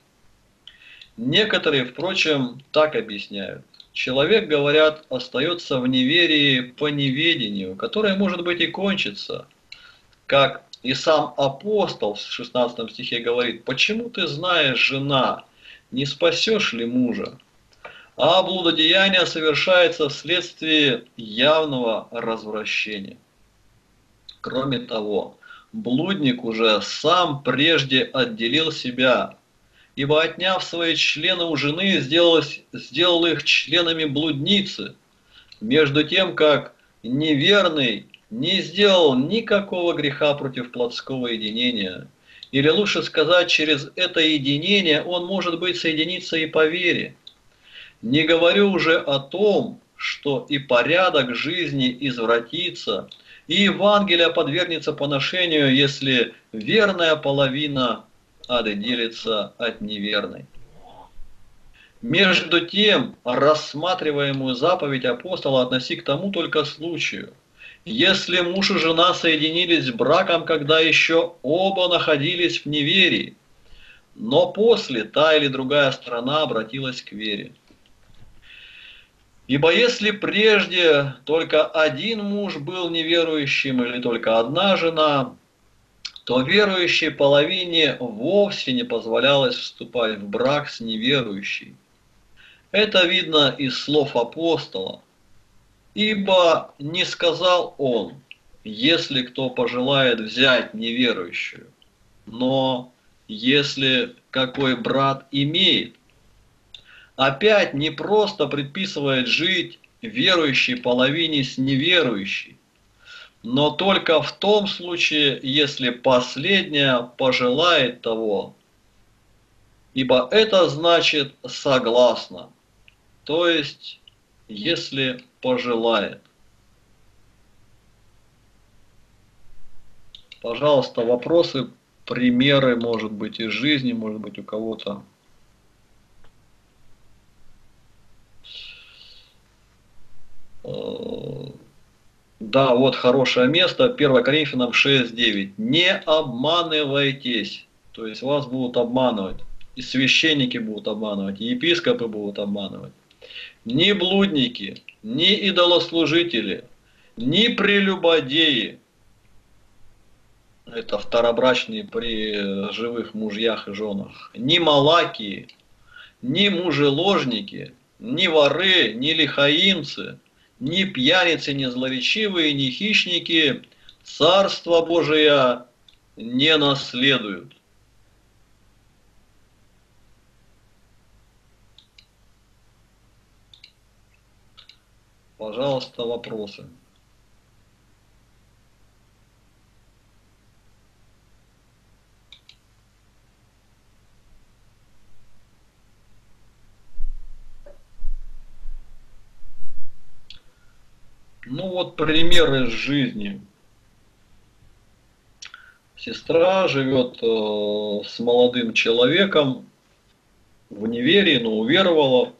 Некоторые, впрочем, так объясняют. Человек, говорят, остается в неверии по неведению, которое, может быть, и кончится. Как и сам апостол в 16 стихе говорит: «Почему ты знаешь, жена, не спасешь ли мужа?» А блудодеяние совершается вследствие явного развращения. Кроме того, блудник уже сам прежде отделил себя, ибо, отняв свои члены у жены, сделал их членами блудницы, между тем, как неверный не сделал никакого греха против плотского единения. Или лучше сказать, через это единение он может быть соединиться и по вере. Не говорю уже о том, что и порядок жизни извратится, и Евангелие подвергнется поношению, если верная половина отделится от неверной. Между тем, рассматриваемую заповедь апостола относи к тому только случаю, если муж и жена соединились браком, когда еще оба находились в неверии, но после та или другая сторона обратилась к вере. Ибо если прежде только один муж был неверующим или только одна жена, то верующей половине вовсе не позволялось вступать в брак с неверующей. Это видно из слов апостола. Ибо не сказал он: если кто пожелает взять неверующую, но если какой брат имеет. Опять не просто предписывает жить верующей половине с неверующей, но только в том случае, если последняя пожелает того, ибо это значит согласно, то есть если пожелает. Пожалуйста, вопросы, примеры, может быть, из жизни, может быть, у кого-то. Да, вот хорошее место, 1 Коринфянам 6:9. Не обманывайтесь, то есть вас будут обманывать, и священники будут обманывать, и епископы будут обманывать. Ни блудники, ни идолослужители, ни прелюбодеи, это второбрачные при живых мужьях и женах, ни малакии, ни мужеложники, ни воры, ни лихаимцы, ни пьяницы, ни злоречивые, ни хищники Царство Божие не наследуют. Пожалуйста, вопросы. Ну вот примеры из жизни. Сестра живет с молодым человеком в неверии, но уверовала,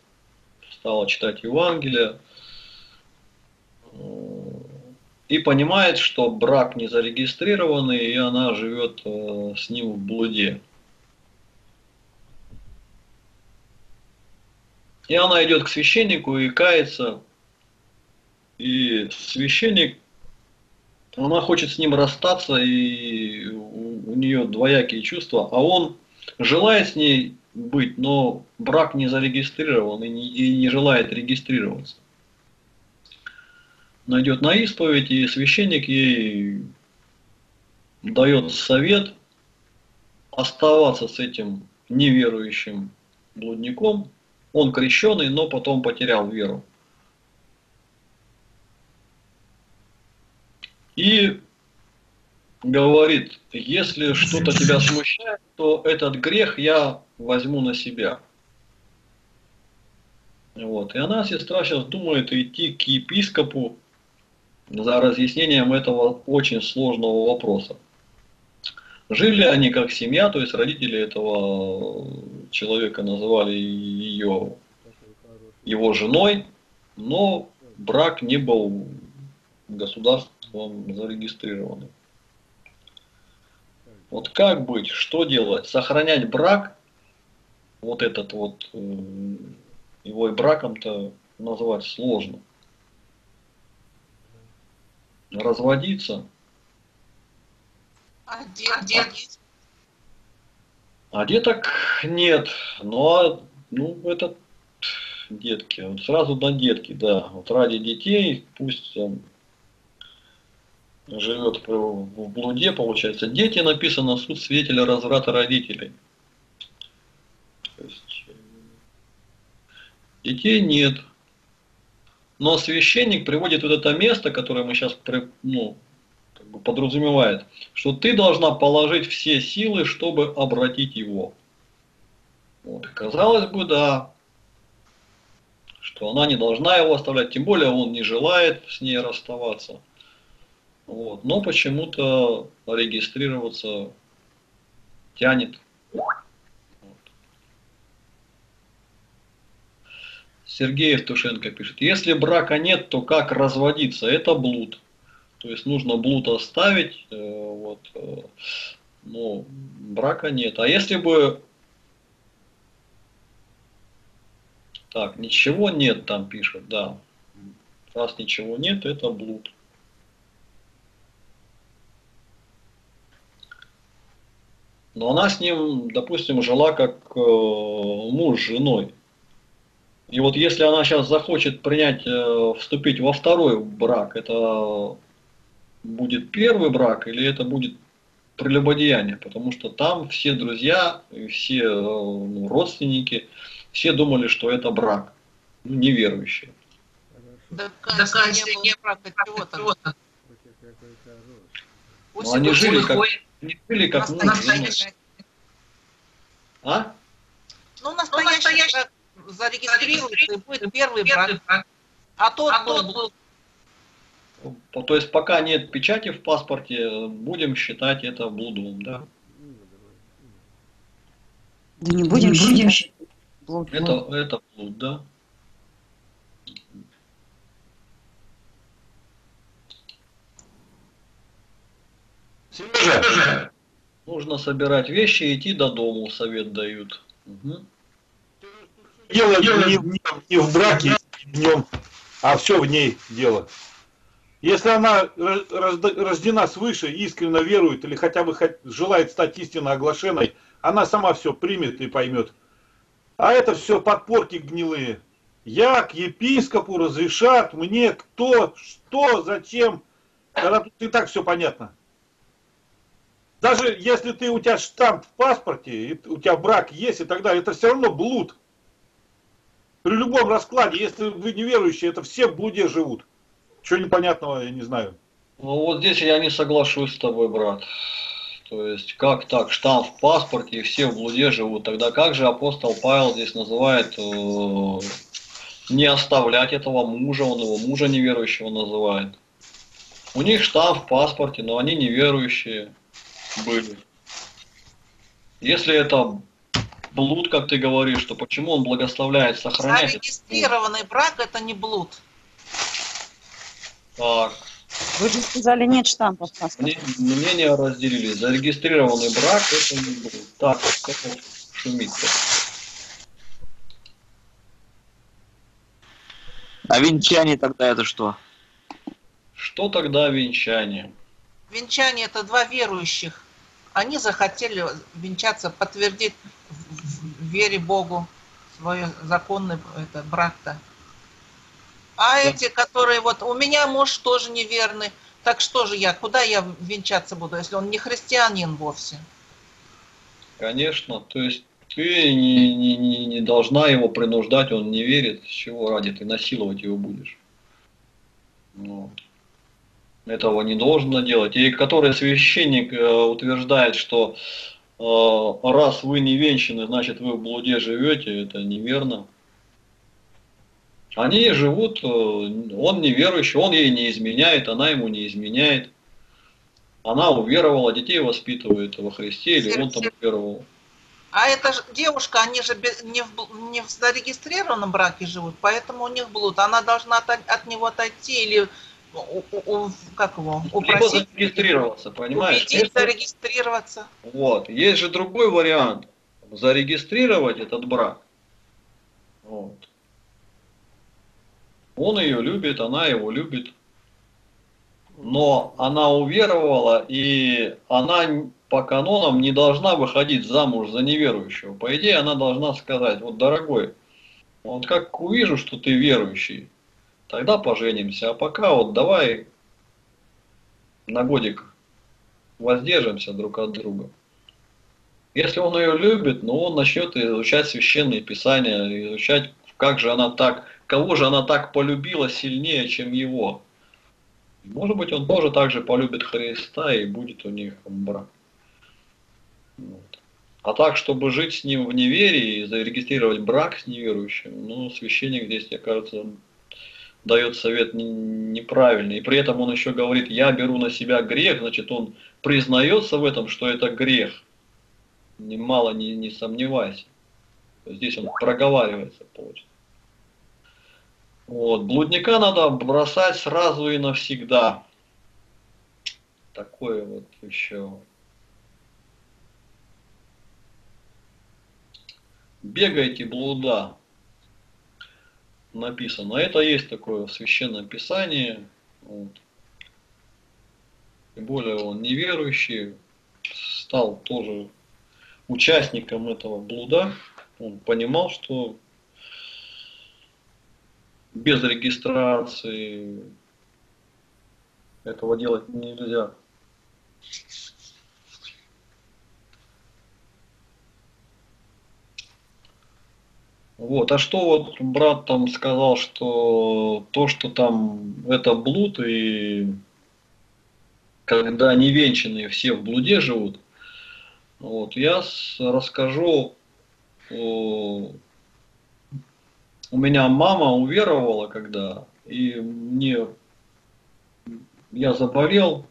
стала читать Евангелие. И понимает, что брак не зарегистрированный, и она живет с ним в блуде. И она идет к священнику и кается. И священник, она хочет с ним расстаться, и у нее двоякие чувства, а он желает с ней быть, но брак не зарегистрирован и не желает регистрироваться. Она идет на исповедь, и священник ей дает совет оставаться с этим неверующим блудником. Он крещеный, но потом потерял веру. И говорит, если что-то тебя смущает, то этот грех я возьму на себя. Вот. И она, сестра, сейчас думает идти к епископу за разъяснением этого очень сложного вопроса. Жили они как семья, то есть родители этого человека называли ее его женой, но брак не был государством зарегистрирован. Вот как быть, что делать? Сохранять брак, вот этот вот, его и браком-то назвать сложно. Разводиться. А деток? А деток нет. Ну, это детки. Вот сразу на детки, да. Вот ради детей, пусть там живет в блуде, получается. Дети написано, суд свидетеля разврата родителей. То есть детей нет. Но священник приводит вот это место, которое мы сейчас подразумевает, что ты должна положить все силы, чтобы обратить его. Вот. Казалось бы, да, что она не должна его оставлять, тем более он не желает с ней расставаться. Вот. Но почему-то регистрироваться тянет. Сергей Евтушенко пишет, если брака нет, то как разводиться? Это блуд. То есть нужно блуд оставить, но брака нет. А если бы... Так, ничего нет, там пишут, да. Раз ничего нет, это блуд. Но она с ним, допустим, жила как муж с женой. И вот если она сейчас захочет принять, вступить во второй брак, это будет первый брак или это будет прелюбодеяние? Потому что там все друзья, все родственники, все думали, что это брак, ну, неверующие. Да, конечно, не брак, это чего-то. Но они жили как муж с женой. А? Ну, настоящий брак. Зарегистрируется и будет первый брак. А тот был. То есть пока нет печати в паспорте, будем считать это блудом, да? Да не будем считать. Это блуд, да? Сережа! Нужно собирать вещи и идти до дому, совет дают. Угу. Дело не в браке днем, а все в ней дело. Если она рождена свыше, искренне верует или хотя бы желает стать истинно оглашенной, она сама все примет и поймет. А это все подпорки гнилые. Я к епископу разрешат, мне кто, что, зачем. Когда тут и так все понятно. Даже если ты, у тебя штамп в паспорте, и у тебя брак есть и так далее, это все равно блуд. При любом раскладе, если вы неверующие, это все в блуде живут. Чего непонятного, я не знаю. Ну вот здесь я не соглашусь с тобой, брат. То есть, как так, штамп в паспорте, и все в блуде живут. Тогда как же апостол Павел здесь называет не оставлять этого мужа, он его мужа неверующего называет. У них штамп в паспорте, но они неверующие были. Если это блуд, как ты говоришь, то почему он благословляет, сохраняет? Зарегистрированный брак — это не блуд. Так. Вы же сказали, нет штампов. Мнения разделились. Зарегистрированный брак — это не блуд. Так, как шумит-то? А венчание тогда это что? Что тогда венчание? Венчание — это два верующих. Они захотели венчаться, подтвердить в вере Богу свой законный брак-то. А да. Эти, которые вот, у меня муж тоже неверный, так что же я, куда я венчаться буду, если он не христианин вовсе? Конечно, то есть ты не должна его принуждать, он не верит, с чего ради ты насиловать его будешь. Но этого не должно делать. И который священник утверждает, что раз вы не венчаны, значит вы в блуде живете, это неверно. Они живут, он неверующий, он ей не изменяет, она ему не изменяет. Она уверовала, детей воспитывает во Христе, или он там уверовал. А эта девушка, они же не в зарегистрированном браке живут, поэтому у них блуд. Она должна от него отойти или... как его? Либо зарегистрироваться, понимаешь? Убедить зарегистрироваться. Вот. Есть же другой вариант. Зарегистрировать этот брак. Вот. Он ее любит, она его любит. Но она уверовала, и она по канонам не должна выходить замуж за неверующего. По идее, она должна сказать: вот, дорогой, вот как увижу, что ты верующий, тогда поженимся, а пока вот давай на годик воздержимся друг от друга. Если он ее любит, ну он начнет изучать священные писания, изучать, как же она так, кого же она так полюбила сильнее, чем его. Может быть, он тоже так же полюбит Христа, и будет у них брак. Вот. А так, чтобы жить с ним в неверии и зарегистрировать брак с неверующим, ну, священник здесь, мне кажется, дает совет неправильный. И при этом он еще говорит: я беру на себя грех, значит, он признается в этом, что это грех. Немало не сомневайся. Здесь он проговаривается, получается. Вот. Блудника надо бросать сразу и навсегда. Такое вот еще. Бегайте, блуда. Написано. Это есть такое в Священном Писании. Вот. Тем более он неверующий, стал тоже участником этого блуда. Он понимал, что без регистрации этого делать нельзя. Вот. А что вот брат там сказал, что то, что там это блуд, и когда невенчанные все в блуде живут, вот, я расскажу. У меня мама уверовала, когда, и я заболел,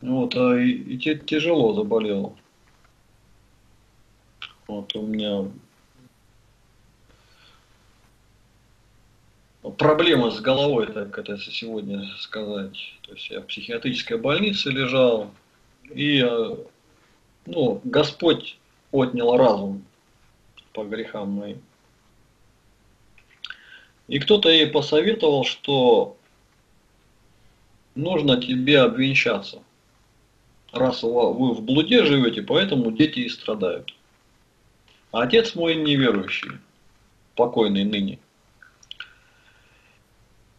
вот, и тяжело заболел. Вот у меня проблема с головой, так это если сегодня сказать. То есть я в психиатрической больнице лежал, и ну, Господь отнял разум по грехам моим. И кто-то ей посоветовал, что нужно тебе обвенчаться. Раз вы в блуде живете, поэтому дети и страдают. А отец мой неверующий, покойный ныне.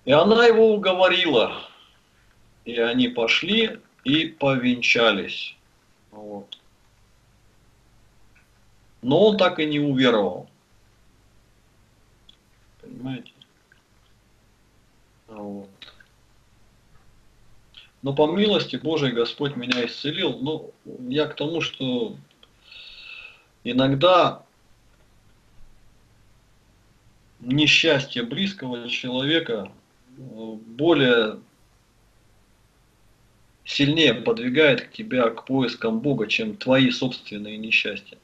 И она его уговорила. И они пошли и повенчались. Вот. Но он так и не уверовал. Понимаете? Вот. Но по милости Божией Господь меня исцелил. Но я к тому, что иногда несчастье близкого человека более сильнее подвигает тебя к поискам Бога, чем твои собственные несчастья.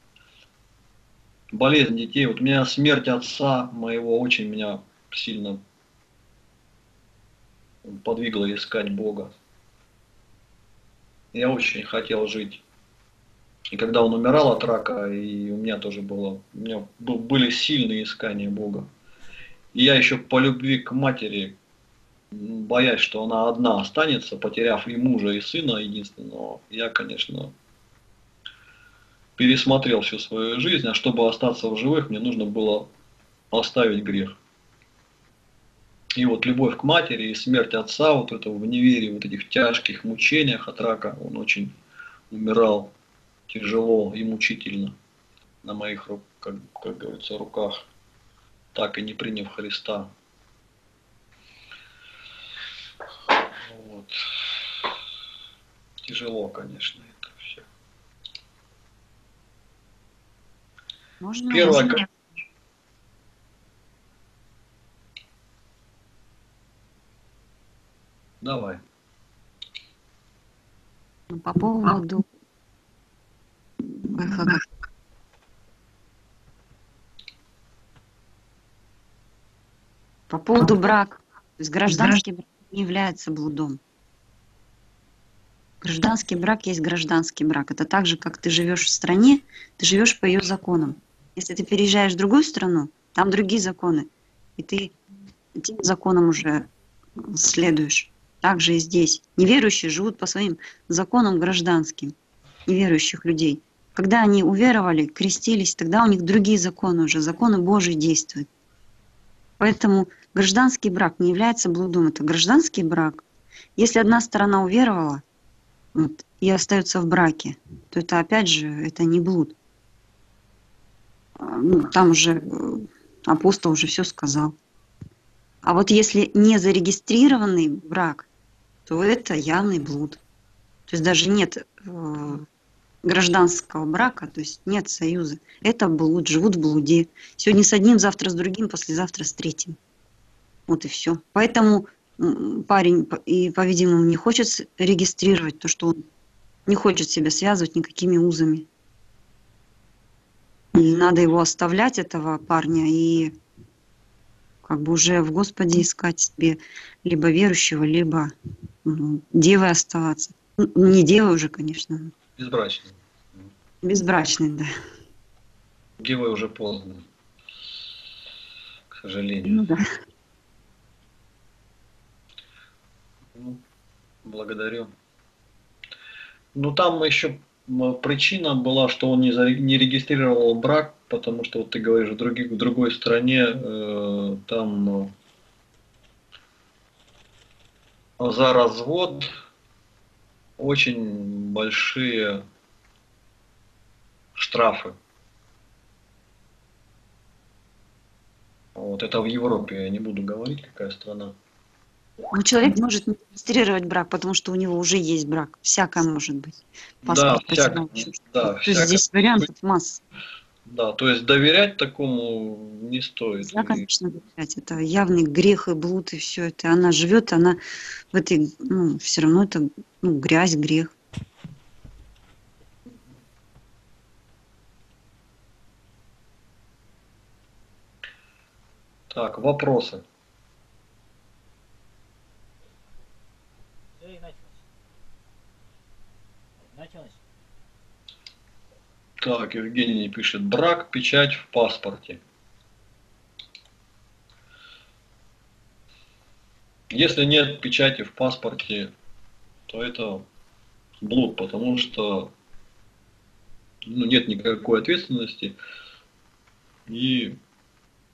Болезнь детей. Вот меня смерть отца моего очень меня сильно подвигла искать Бога. Я очень хотел жить. И когда он умирал от рака, и у меня тоже было, у меня были сильные искания Бога. И я еще по любви к матери, боясь, что она одна останется, потеряв и мужа, и сына единственного, я, конечно, пересмотрел всю свою жизнь, а чтобы остаться в живых, мне нужно было оставить грех. И вот любовь к матери и смерть отца, вот это в неверии, вот этих тяжких мучениях от рака, он очень умирал тяжело и мучительно на моих, как говорится, руках, так и не приняв Христа. Вот. Тяжело, конечно, это все. Можно первое... Давай. По поводу выхода. По поводу брака. То есть гражданский брак не является блудом. Гражданский брак есть гражданский брак. Это так же, как ты живешь в стране, ты живешь по ее законам. Если ты переезжаешь в другую страну, там другие законы. И ты этим законам уже следуешь. Так же и здесь. Неверующие живут по своим законам гражданским, неверующих людей. Когда они уверовали, крестились, тогда у них другие законы уже, законы Божьи действуют. Поэтому гражданский брак не является блудом. Это гражданский брак. Если одна сторона уверовала вот, и остается в браке, то это опять же это не блуд. Ну, там уже апостол уже все сказал. А вот если не зарегистрированный брак, то это явный блуд. То есть даже нет гражданского брака, то есть нет союза. Это блуд, живут в блуде. Сегодня с одним, завтра с другим, послезавтра с третьим. Вот и все. Поэтому парень, и, по-видимому, не хочет регистрировать то, что он не хочет себя связывать никакими узами. И надо его оставлять, этого парня, и как бы уже в Господе искать себе либо верующего, либо девой оставаться. Ну, не девой уже, конечно. Безбрачный. Безбрачный, да. Девой уже поздно, к сожалению. Ну, да. Ну, благодарю. Ну там еще причина была, что он не регистрировал брак, потому что вот ты говоришь в другой стране, там за развод очень большие штрафы. Вот это в Европе, я не буду говорить, какая страна. Но человек может не регистрировать брак, потому что у него уже есть брак. Всякое может быть. Паспорт, да, всякое, да, то есть здесь вариантов масса. Да, то есть доверять такому не стоит. Да, конечно, доверять. Это явный грех и блуд, и все это. Она живет, она в этой, ну, все равно это ну, грязь, грех. Так, вопросы. Так, Евгений пишет: брак, печать в паспорте. Если нет печати в паспорте, то это блуд, потому что нет никакой ответственности. И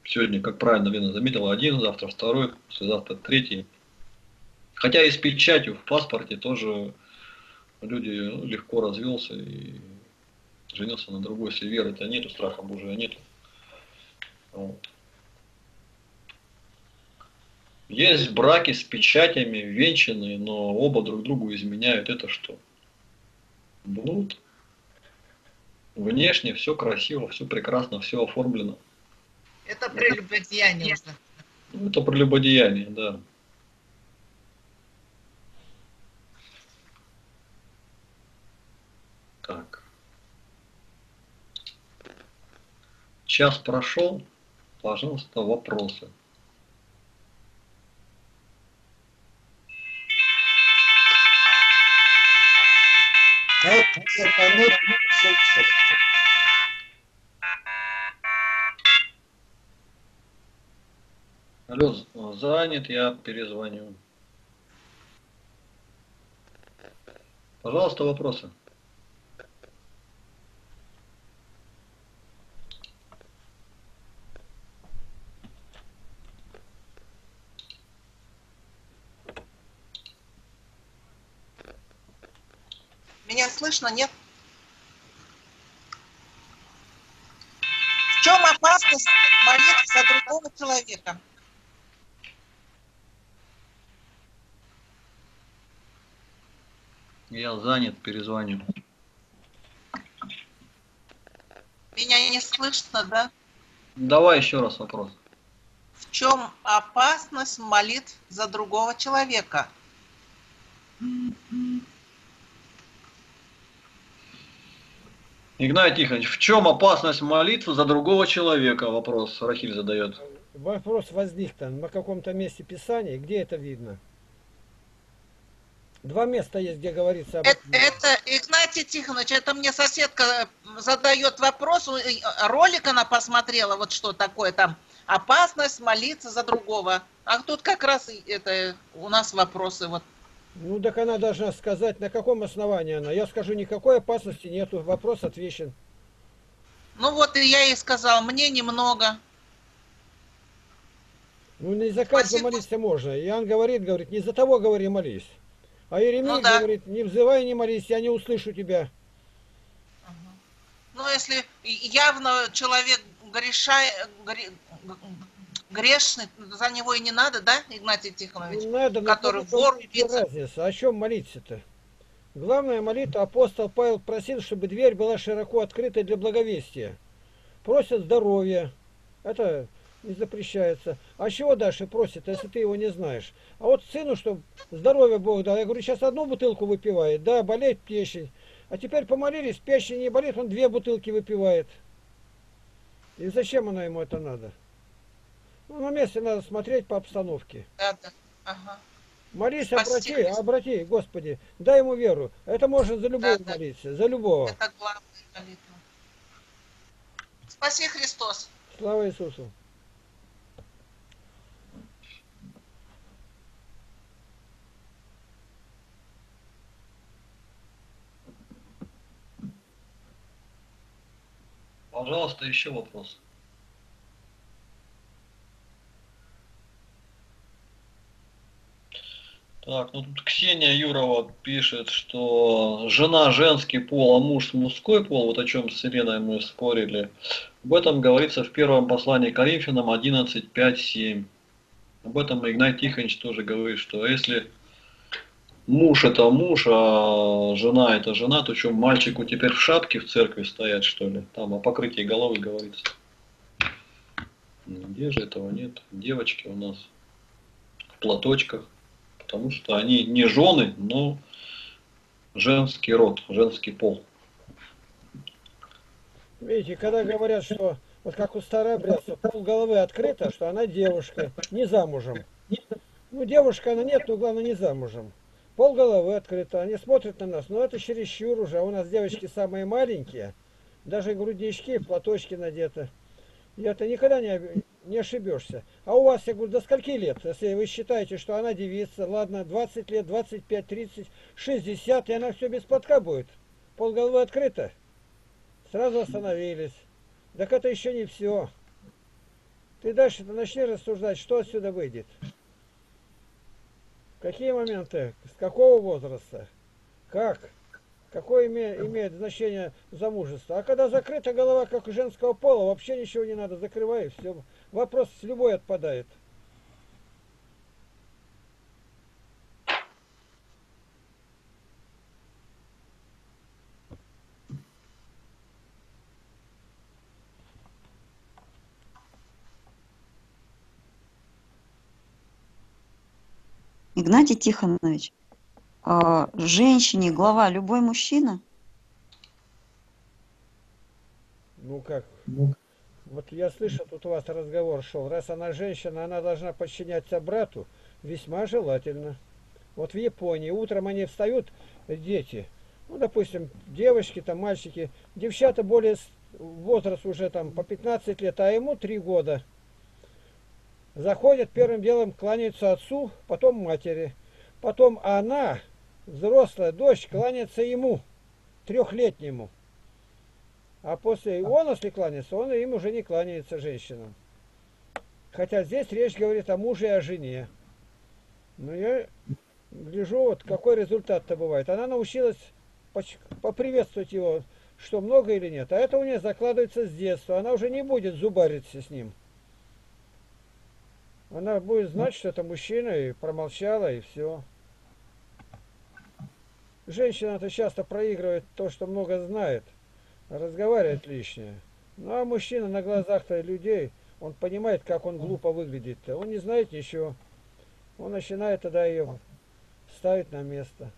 сегодня, как правильно Лена заметила, один, завтра второй, послезавтра третий. Хотя и с печатью в паспорте тоже люди легко развелся и женился на другой, если веры-то нету, страха Божия нету. Вот. Есть браки с печатями, венчанные, но оба друг другу изменяют. Это что? Блуд. Внешне все красиво, все прекрасно, все оформлено. Это прелюбодеяние. Это прелюбодеяние, да. Так. Час прошел. Пожалуйста, вопросы. Алло, занят, я перезвоню. Пожалуйста, вопросы. Меня слышно, нет? В чем опасность молитвы за другого человека? Я занят, перезвоню. Меня не слышно, да? Давай еще раз вопрос. В чем опасность молитв за другого человека? Игнатий Тихонович, в чем опасность молитвы за другого человека? Вопрос Рахиль задает. Вопрос возник там на каком-то месте Писания, где это видно? Два места есть, где говорится об этом. Это Игнатий Тихонович, это мне соседка задает вопрос, ролик она посмотрела, вот что такое там, опасность молиться за другого. А тут как раз это у нас вопросы вот. Ну, так она должна сказать, на каком основании она. Я скажу, никакой опасности нету, вопрос отвечен. Ну вот и я ей сказал, мне немного. Ну, не за каждого молиться можно. Иоанн говорит, не за того говори, молись. А Иеремия говорит, не взывай, не молись, я не услышу тебя. Ну, если явно человек грешный, за него и не надо, да, Игнатий Тихонович? Не надо, который вор, убийца. Разница. О чем молиться-то? Главная молитва, апостол Павел просил, чтобы дверь была широко открыта для благовестия. Просят здоровья, это не запрещается. А чего дальше просит, если ты его не знаешь? А вот сыну, чтобы здоровье Бог дал. Я говорю, сейчас одну бутылку выпивает, да, болеет печень. А теперь помолились, печень не болит, он две бутылки выпивает. И зачем оно ему это надо? Ну, на месте надо смотреть по обстановке. Да. Ага. Молись, обрати, Господи, дай ему веру. Это можно за любого молиться, за любого. Это главная молитва. Спаси Христос. Слава Иисусу. Пожалуйста, еще вопрос. Так, ну тут Ксения Юрова пишет, что жена женский пол, а муж мужской пол, вот о чем с Еленой мы спорили, об этом говорится в первом послании Коринфянам 11:5-7. Об этом Игнатий Тихонович тоже говорит, что если муж это муж, а жена это жена, то что, мальчику теперь в шапке в церкви стоять, что ли? Там о покрытии головы говорится. Где же этого нет? Девочки у нас в платочках. Потому что они не жены, но женский род, женский пол. Видите, когда говорят, что вот как у старой обрядца, пол головы открыто, что она девушка, не замужем. Ну, девушка она нет, но главное не замужем. Пол головы открыто, они смотрят на нас, но это чересчур уже. У нас девочки самые маленькие, даже груднички, платочки надеты. И это никогда не ошибешься. А у вас, я говорю, до скольки лет? Если вы считаете, что она девица, ладно, 20 лет, 25, 30, 60, и она все без платка будет. Полголовы открыто. Сразу остановились. Так это еще не все. Ты дальше-то начни рассуждать, что отсюда выйдет. Какие моменты, с какого возраста, как, какое имеет значение замужество. А когда закрыта голова, как у женского пола, вообще ничего не надо, закрывай, и все. Вопрос с любой отпадает. Игнатий Тихонович, женщине глава любой мужчина? Ну как? Вот я слышал, тут у вас разговор шел. Раз она женщина, она должна подчиняться брату. Весьма желательно. Вот в Японии утром они встают, дети. Ну, допустим, девочки, там, мальчики. Девчата более возраст уже там по 15 лет, а ему 3 года. Заходят, первым делом кланяются отцу, потом матери. Потом она, взрослая дочь, кланяется ему, трехлетнему. А после он, если кланяется, он им уже не кланяется, женщинам. Хотя здесь речь говорит о муже и о жене. Но я гляжу, вот какой результат-то бывает. Она научилась поприветствовать его, что много или нет. А это у нее закладывается с детства. Она уже не будет зубариться с ним. Она будет знать, что это мужчина, и промолчала, и все. Женщина-то часто проигрывает то, что много знает, разговаривает лишнее. Ну а мужчина на глазах-то людей, он понимает, как он глупо выглядит-то. Он не знает ничего. Он начинает тогда ее ставить на место.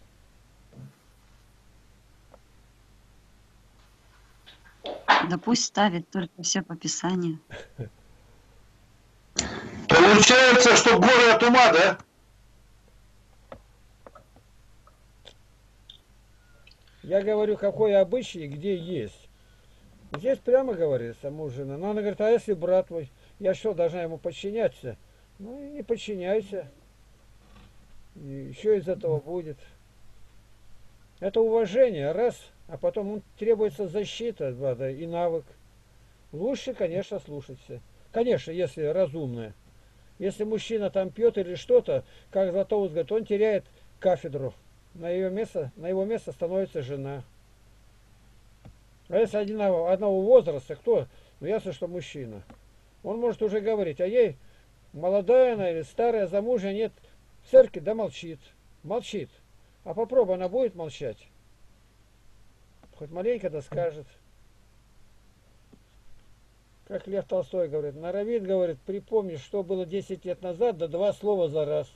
Да пусть ставит, только все по Писанию. Получается, что горе от ума, да? Я говорю, какой обычай, где есть. Здесь прямо говорится, муж, жена. Но она говорит, а если брат мой, я что, должна ему подчиняться? Ну и не подчиняйся. И еще из этого будет. Это уважение, раз, а потом требуется защита, да, и навык. Лучше, конечно, слушаться. Конечно, если разумное. Если мужчина там пьет или что-то, как Златоуст говорит, он теряет кафедру. На его место становится жена. А если одного возраста, кто? Ну ясно, что мужчина. Он может уже говорить, а ей молодая она или старая, замужья нет, в церкви, да молчит. Молчит. А попробуй, она будет молчать? Хоть маленько, да скажет. Как Лев Толстой говорит, норовит, говорит, припомни, что было 10 лет назад, да 2 слова за раз.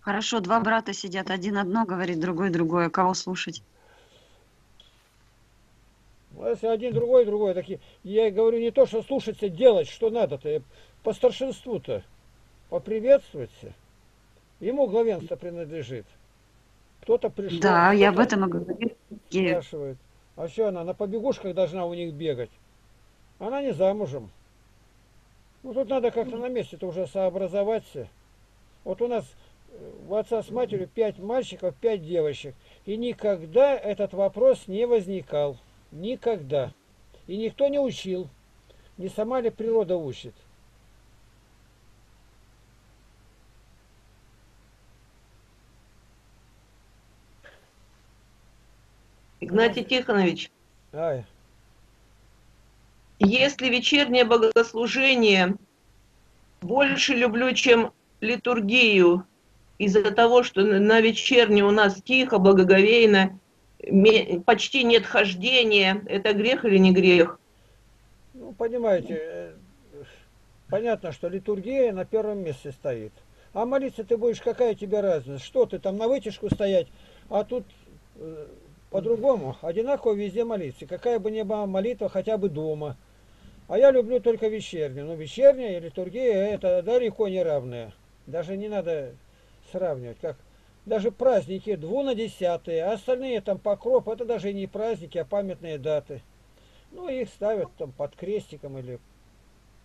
Хорошо, два брата сидят, один одно говорит, другой другое. Кого слушать? Ну, если один другой, такие. Я говорю, не то, что слушать, а делать, что надо-то. По старшинству-то поприветствуйте. Ему главенство принадлежит. Кто-то пришел. Да, я об этом и говорю. Спрашивает. А все она на побегушках должна у них бегать. Она не замужем. Ну тут надо как-то на месте-то уже сообразоваться. Вот у нас у отца с матерью 5 мальчиков, 5 девочек. И никогда этот вопрос не возникал. Никогда. И никто не учил. Не сама ли природа учит? Игнатий Тихонович, ай. Если вечернее богослужение больше люблю, чем литургию, из-за того, что на вечерней у нас тихо, благоговейно, почти нет хождения, это грех или не грех? Ну, понимаете, понятно, что литургия на первом месте стоит. А молиться ты будешь, какая тебе разница? Что ты там на вытяжку стоять, а тут... По-другому, одинаково везде молиться. Какая бы ни была молитва, хотя бы дома. А я люблю только вечернюю. Но вечерняя и литургия — это далеко не равная. Даже не надо сравнивать. Как даже праздники 2/10, а остальные там покроп, это даже не праздники, а памятные даты. Ну, их ставят там под крестиком или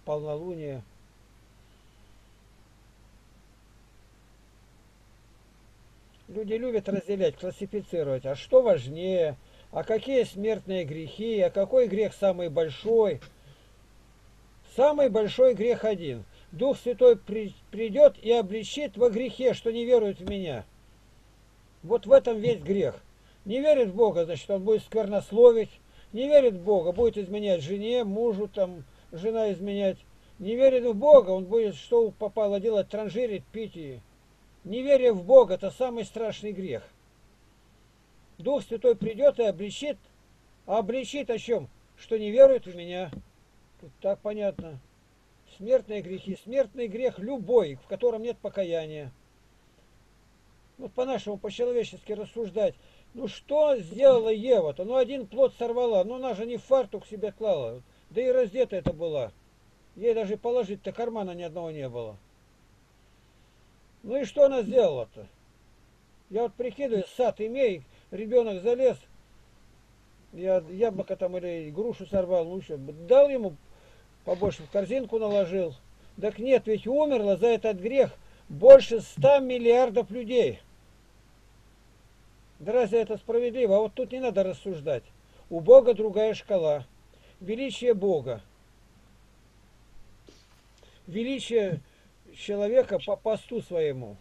полнолуние. Люди любят разделять, классифицировать, а что важнее, а какие смертные грехи, а какой грех самый большой. Самый большой грех один. Дух Святой придет и обличит во грехе, что не верует в меня. Вот в этом весь грех. Не верит в Бога, значит, он будет сквернословить. Не верит в Бога, будет изменять жене, мужу, там, жена изменять. Не верит в Бога, он будет что попало делать, транжирить, пить. И неверие в Бога – это самый страшный грех. Дух Святой придет и обличит. А обличит о чем? Что не верует в меня. Тут так понятно. Смертные грехи. Смертный грех любой, в котором нет покаяния. Вот по-нашему, по-человечески рассуждать. Ну что сделала Ева-то? Ну один плод сорвала. Ну она же не фартук себе клала. Да и раздета это была. Ей даже положить-то кармана ни одного не было. Ну и что она сделала-то? Я вот прикидываю, сад имей, ребенок залез, я яблоко там или грушу сорвал, ну еще, дал ему побольше, в корзинку наложил. Так нет, ведь умерло за этот грех больше 100 миллиардов людей. Да разве это справедливо? А вот тут не надо рассуждать. У Бога другая шкала. Величие Бога. Величие человека по посту своему.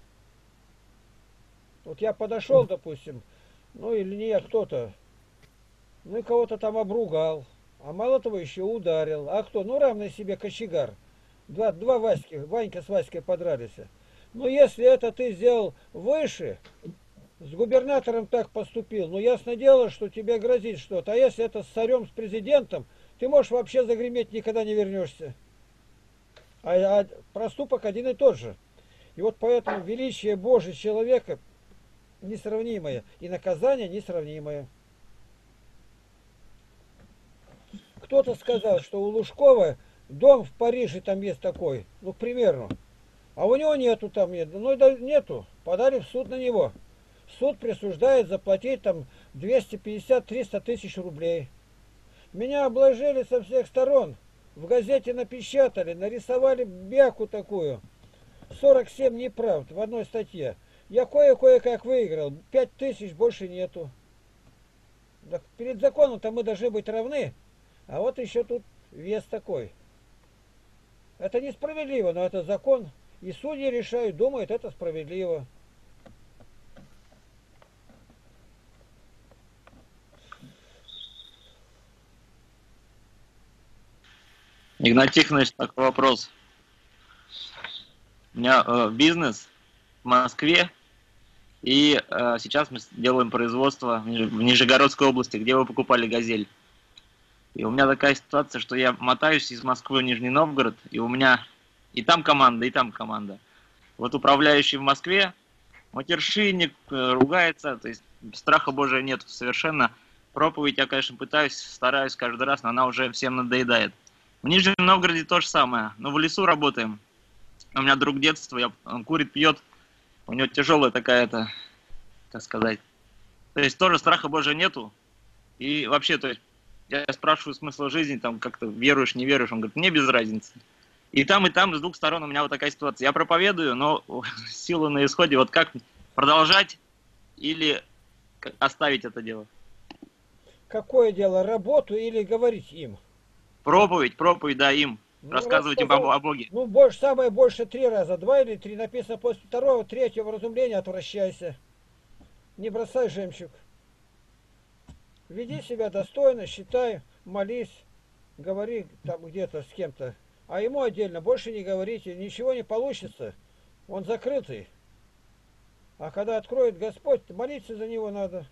Вот я подошел, допустим, ну или не я, кто-то, ну и кого-то там обругал, а мало того еще ударил. А кто? Ну равный себе кочегар. Два Васьки, Ванька с Васькой подрались. Ну если это ты сделал выше, с губернатором так поступил, ну ясно дело, что тебе грозит что-то. А если это с царем, с президентом, ты можешь вообще загреметь, никогда не вернешься. А проступок один и тот же. И вот поэтому величие Божие человека несравнимое. И наказание несравнимое. Кто-то сказал, что у Лужкова дом в Париже там есть такой. Ну, к примеру. А у него нету там. Ну, нету. Подали в суд на него. Суд присуждает заплатить там 250-300 тысяч рублей. Меня обложили со всех сторон. В газете напечатали, нарисовали бяку такую. 47 неправд в одной статье. Я кое-как выиграл. 5000 больше нету. Так перед законом-то мы должны быть равны. А вот еще тут вес такой. Это несправедливо, но это закон. И судьи решают, думают, это справедливо. Игнатий Тихонович, такой вопрос. У меня бизнес в Москве, и сейчас мы делаем производство в Нижегородской области, где вы покупали «Газель». И у меня такая ситуация, что я мотаюсь из Москвы в Нижний Новгород, и у меня и там команда, и там команда. Вот управляющий в Москве, матершинник, ругается, то есть страха Божия нет совершенно. Проповедь я, конечно, пытаюсь, стараюсь каждый раз, но она уже всем надоедает. В Нижнем Новгороде то же самое, но в лесу работаем. У меня друг детства, он курит, пьет, у него тяжелая такая-то, как сказать. То есть тоже страха Божия нету. И вообще, то есть, я спрашиваю смысл жизни, там как-то веруешь, не веруешь, он говорит, мне без разницы. И там, с двух сторон у меня вот такая ситуация. Я проповедую, но сила на исходе, вот как продолжать или оставить это дело? Какое дело, работу или говорить им? Проповедь, да, им. Ну, рассказывать им о Боге. Ну, больше, самое больше 3 раза. 2 или 3. Написано, после 2-го, 3-го разумления отвращайся. Не бросай жемчуг. Веди себя достойно, считай, молись, говори там где-то с кем-то. А ему отдельно больше не говорите, ничего не получится. Он закрытый. А когда откроет Господь, молиться за него надо.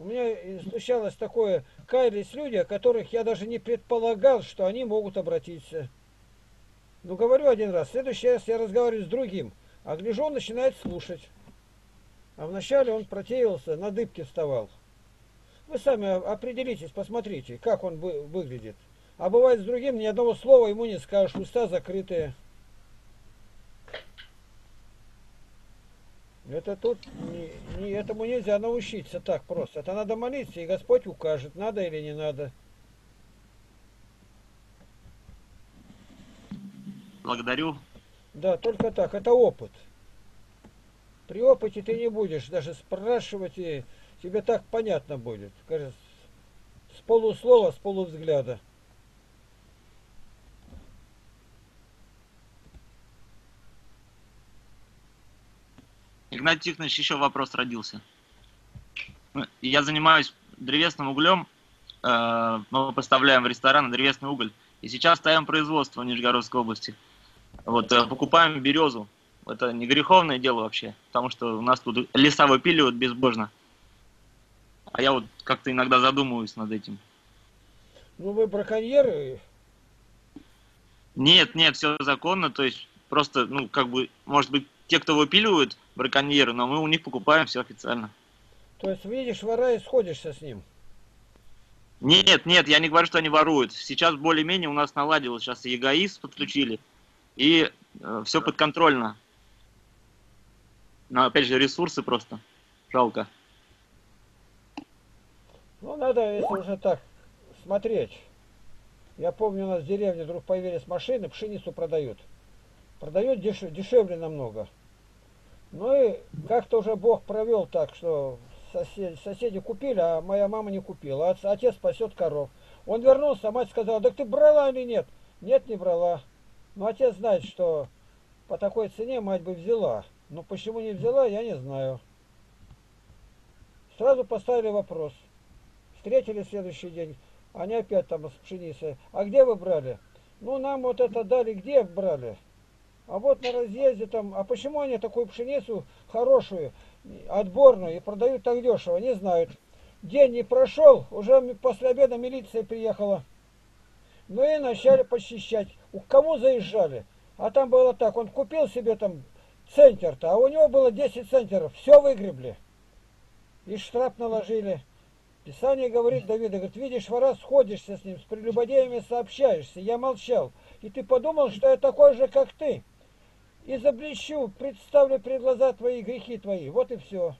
У меня случалось такое, каялись люди, о которых я даже не предполагал, что они могут обратиться. Ну, говорю один раз, в следующий раз я разговариваю с другим, а гляжу, он начинает слушать. А вначале он противился, на дыбке вставал. Вы сами определитесь, посмотрите, как он выглядит. А бывает с другим, ни одного слова ему не скажешь, уста закрытые. Это тут этому нельзя научиться так просто. Это надо молиться, и Господь укажет, надо или не надо. Благодарю. Да, только так. Это опыт. При опыте ты не будешь даже спрашивать, и тебе так понятно будет. Кажется, с полуслова, с полувзгляда. Игнатий Тихонович, еще вопрос родился. Я занимаюсь древесным углем. Мы поставляем в ресторан древесный уголь. И сейчас ставим производство в Нижегородской области. Вот, покупаем березу. Это не греховное дело вообще, потому что у нас тут леса выпиливают безбожно. А я вот как-то иногда задумываюсь над этим. Ну вы браконьеры? Нет, нет, все законно. То есть просто, ну как бы, может быть, те, кто выпиливают, браконьеры, но мы у них покупаем все официально. То есть видишь вора и сходишься с ним? Нет, нет, я не говорю, что они воруют. Сейчас более-менее у нас наладилось. Сейчас и ЕГАИС подключили. И все подконтрольно. Но опять же ресурсы просто. Жалко. Ну надо, если уже так, смотреть. Я помню, у нас в деревне вдруг появились машины, пшеницу продают. Продают дешевле намного. Ну и как-то уже Бог провел так, что соседи купили, а моя мама не купила. Отец пасет коров. Он вернулся, а мать сказала: так ты брала или нет? Нет, не брала. Но отец знает, что по такой цене мать бы взяла. Но почему не взяла, я не знаю. Сразу поставили вопрос. Встретили следующий день. Они опять там с пшеницей. А где вы брали? Ну, нам вот это дали. Где брали? А вот на разъезде там. А почему они такую пшеницу хорошую, отборную, и продают так дешево? Не знают. День не прошел, уже после обеда милиция приехала. Ну и начали подчищать. У кого заезжали? А там было так, он купил себе там центер-то, а у него было 10 центеров. Все выгребли. И штраф наложили. Писание говорит Давида, говорит, видишь вора, сходишься с ним, с прелюбодеями сообщаешься. Я молчал. И ты подумал, что я такой же, как ты. Изобличу, представлю пред глаза твои, грехи твои. Вот и все.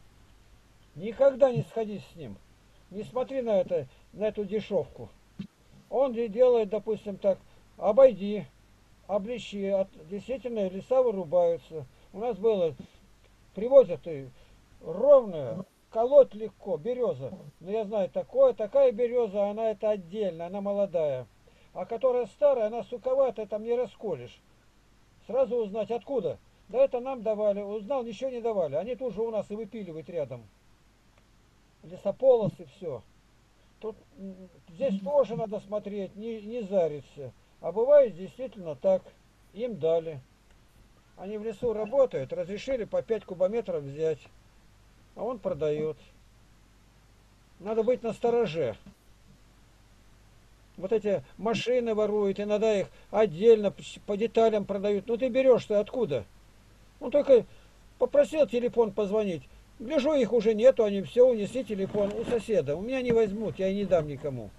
Никогда не сходись с ним. Не смотри на это, на эту дешевку. Он делает, допустим, так, обойди, обличи, действительно леса вырубаются. У нас было, привозят и ровную, колоть легко, береза. Но я знаю, такая береза, она это отдельно, она молодая. А которая старая, она суковатая, там не расколешь. Сразу узнать, откуда. Да это нам давали, узнал, ничего не давали. Они тут же у нас и выпиливают рядом. Лесополосы, все. Тут, здесь тоже надо смотреть, не зариться. А бывает действительно так. Им дали. Они в лесу работают, разрешили по 5 кубометров взять. А он продает. Надо быть настороже. Вот эти машины воруют, иногда их отдельно по деталям продают. Ну ты берешь, ты откуда? Он только попросил телефон позвонить. Гляжу, их уже нету, они все унесли телефон у соседа. У меня не возьмут, я и не дам никому.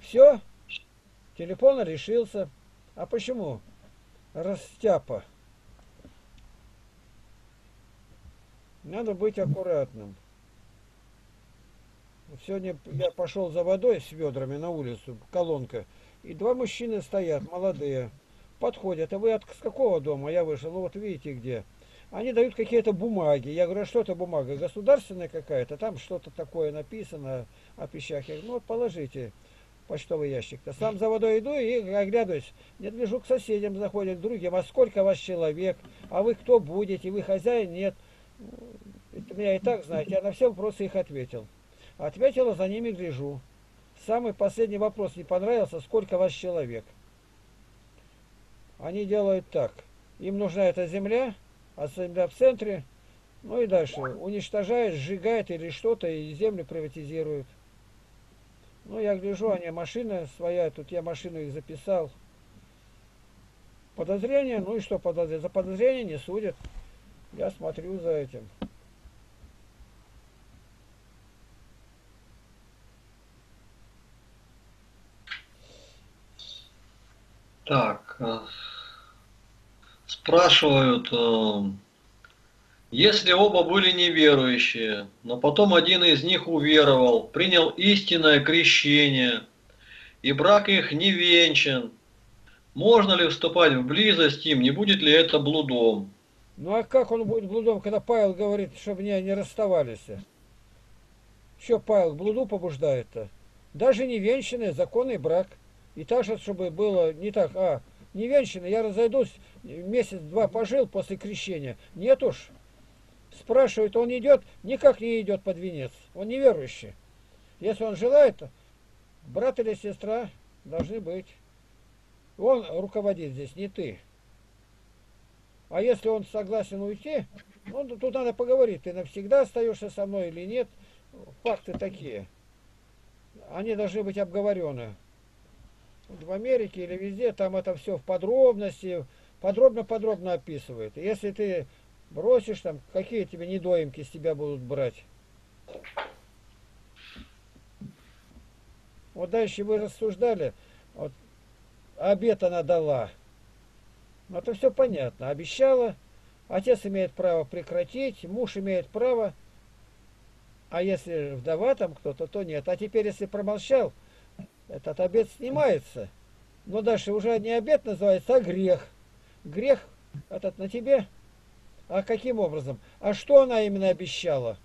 Все, телефон лишился. А почему? Растяпа. Надо быть аккуратным. Сегодня я пошел за водой с ведрами на улицу, колонка. И два мужчины стоят, молодые. Подходят, а вы с какого дома? Я вышел, ну, вот видите где. Они дают какие-то бумаги. Я говорю, а что это бумага? Государственная какая-то? Там что-то такое написано о пищах. Я говорю, ну вот положите почтовый ящик-то. Сам за водой иду и оглядываюсь. Нет, вижу, к соседям заходят, к другим. А сколько вас человек? А вы кто будете? Вы хозяин? Нет. Это меня и так знаете. Я на все вопросы их ответил. Ответила, за ними гляжу. Самый последний вопрос не понравился. Сколько вас человек? Они делают так. Им нужна эта земля. А земля в центре, ну и дальше уничтожает, сжигает или что-то, и землю приватизирует. Ну, я гляжу, они машина своя, тут я машину их записал. Подозрение, ну и что подозрение? За подозрение не судят. Я смотрю за этим. Так... Спрашивают, Если оба были неверующие, но потом один из них уверовал, принял истинное крещение, и брак их не венчан, можно ли вступать в близость им, не будет ли это блудом? Ну а как он будет блудом, когда Павел говорит, чтобы не расставались? Что Павел к блуду побуждает-то? Даже невенчанные, законный брак. И так же, чтобы было не так, невенчанный, я разойдусь, месяц-два пожил после крещения. Нет уж. Спрашивает, он идет, никак не идет под венец. Он неверующий. Если он желает, брат или сестра должны быть. Он руководит здесь, не ты. А если он согласен уйти, ну, тут надо поговорить, ты навсегда остаешься со мной или нет. Факты такие. Они должны быть обговорены. В Америке или везде, там это все в подробности, подробно-подробно описывает. Если ты бросишь, там какие тебе недоимки с тебя будут брать. Вот дальше вы рассуждали, вот, обет она дала. Но это все понятно. Обещала, отец имеет право прекратить, муж имеет право, а если вдова там кто-то, то нет. А теперь, если промолчал, этот обет снимается. Но дальше уже не обет называется, а грех. Грех этот на тебе. А каким образом? А что она именно обещала,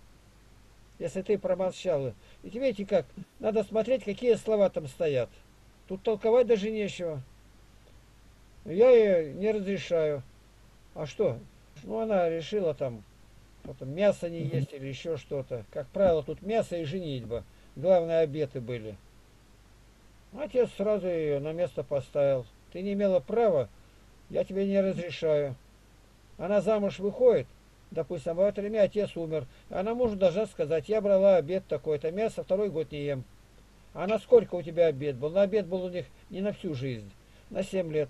если ты промолчала? Ведь видите как, надо смотреть, какие слова там стоят. Тут толковать даже нечего. Я ее не разрешаю. А что? Ну, она решила там, потом мясо не есть или еще что-то. Как правило, тут мясо и женитьба. Главные обеты были. Отец сразу ее на место поставил. Ты не имела права, я тебе не разрешаю. Она замуж выходит, допустим, во время отец умер. Она мужу должна сказать, я брала обед такой-то, мясо второй год не ем. А на сколько у тебя обед был? На обед был у них не на всю жизнь, на 7 лет.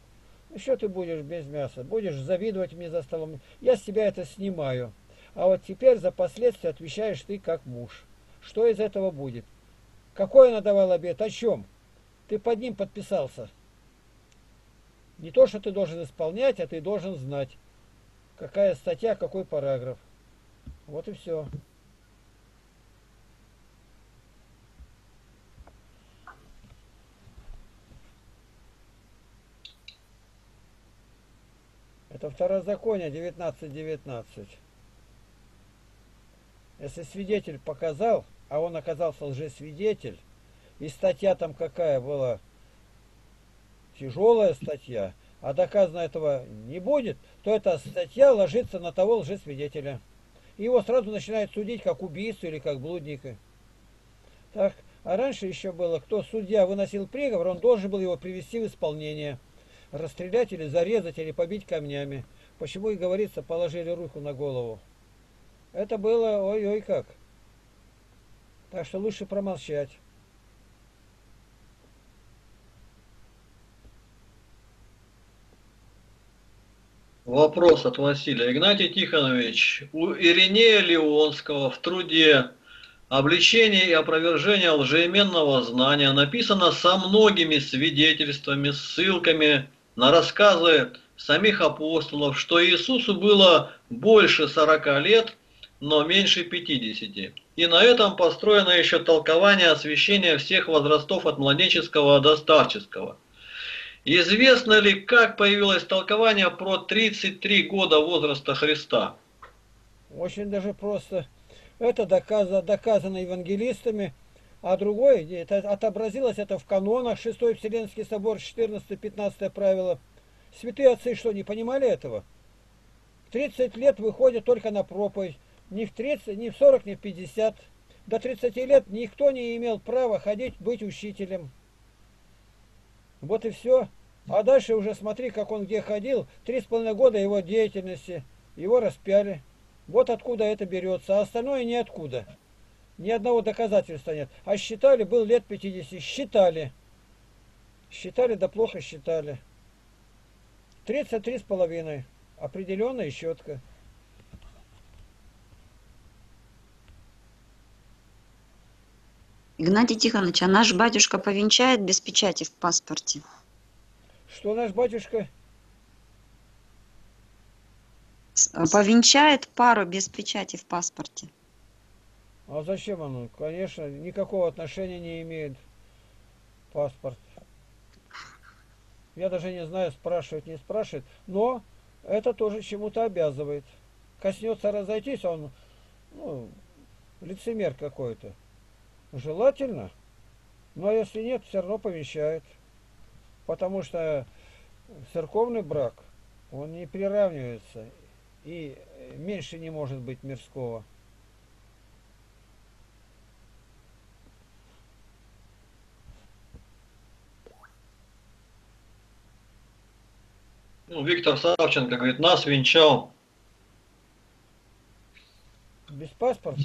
Ну что ты будешь без мяса? Будешь завидовать мне за столом. Я с тебя это снимаю. А вот теперь за последствия отвечаешь ты как муж. Что из этого будет? Какой она давала обед? О чем? Ты под ним подписался. Не то, что ты должен исполнять, а ты должен знать, какая статья, какой параграф. Вот и все. Это Второзаконие 19:19. Если свидетель показал, а он оказался лжесвидетель, и статья там какая была? Тяжелая статья. А доказано этого не будет, то эта статья ложится на того лжесвидетеля. И его сразу начинают судить как убийцу или как блудника. Так, а раньше еще было, кто судья выносил приговор, он должен был его привести в исполнение. Расстрелять или зарезать, или побить камнями. Почему и говорится, положили руку на голову. Это было ой-ой как. Так что лучше промолчать. Вопрос от Василия. Игнатий Тихонович, у Иринея Лионского в труде «Обличение и опровержение лжеименного знания» написано со многими свидетельствами, ссылками на рассказы самих апостолов, что Иисусу было больше 40 лет, но меньше 50. И на этом построено еще толкование освящения всех возрастов от младенческого до старческого. Известно ли, как появилось толкование про 33 года возраста Христа? Очень даже просто. Это доказано евангелистами, а другое, это отобразилось это в канонах, 6-й Вселенский собор, 14-15 правило. Святые отцы что, не понимали этого? 30 лет выходят только на проповедь. Ни в 30, ни в 40, ни в 50. До 30 лет никто не имел права ходить, быть учителем. Вот и все. А дальше уже смотри, как он где ходил. 3,5 года его деятельности. Его распяли. Вот откуда это берется. А остальное ниоткуда. Ни одного доказательства нет. А считали, был лет 50. Считали. Считали, да плохо считали. 33,5. Определенно и четко. Игнатий Тихонович, а наш батюшка повенчает без печати в паспорте? Что наш батюшка? повенчает пару без печати в паспорте? А зачем оно? Конечно, никакого отношения не имеет паспорт. Я даже не знаю, спрашивает, не спрашивает, но это тоже чему-то обязывает. Коснется разойтись, он, ну, лицемер какой-то. Желательно, но если нет, все равно помещает. Потому что церковный брак, он не приравнивается, и меньше не может быть мирского. Ну, Виктор Савченко говорит, нас венчал без паспорта.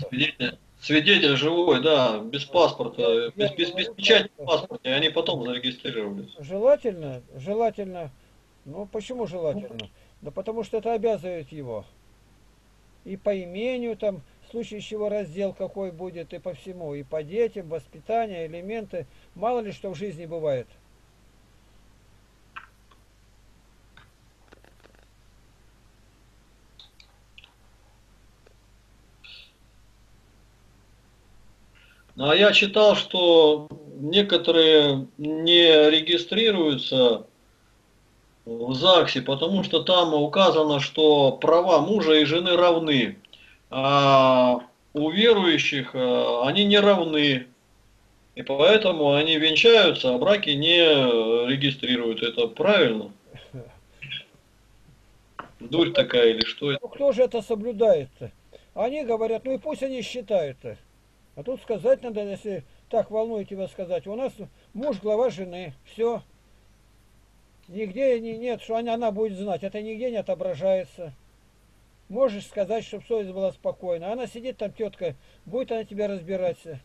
Свидетель живой, да, без паспорта, без печати паспорта, и они потом зарегистрировались. Желательно, желательно. Ну, почему желательно? Да потому что это обязывает его. И по имению, там, в случае чего раздел какой будет, и по всему, и по детям, воспитание, элементы. Мало ли что в жизни бывает. А я читал, что некоторые не регистрируются в ЗАГСе, потому что там указано, что права мужа и жены равны, а у верующих они не равны, и поэтому они венчаются, а браки не регистрируют. Это правильно? Дурь такая или что это? Кто же это соблюдает-то? Они говорят, ну и пусть они считают-то. А тут сказать надо, если так волнует тебя сказать, у нас муж глава жены, все. Нигде нет, что она будет знать, это нигде не отображается. Можешь сказать, чтобы совесть была спокойна. Она сидит там, тетка, будет она тебя разбираться.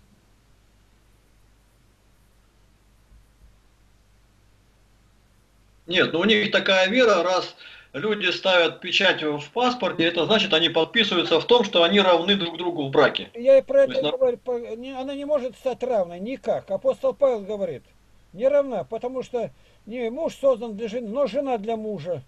Нет, ну у них такая вера, раз люди ставят печать в паспорте, это значит, они подписываются в том, что они равны друг другу в браке. Я и про это говорю, она не может стать равной никак. Апостол Павел говорит, не равна, потому что не муж создан для жены, но жена для мужа.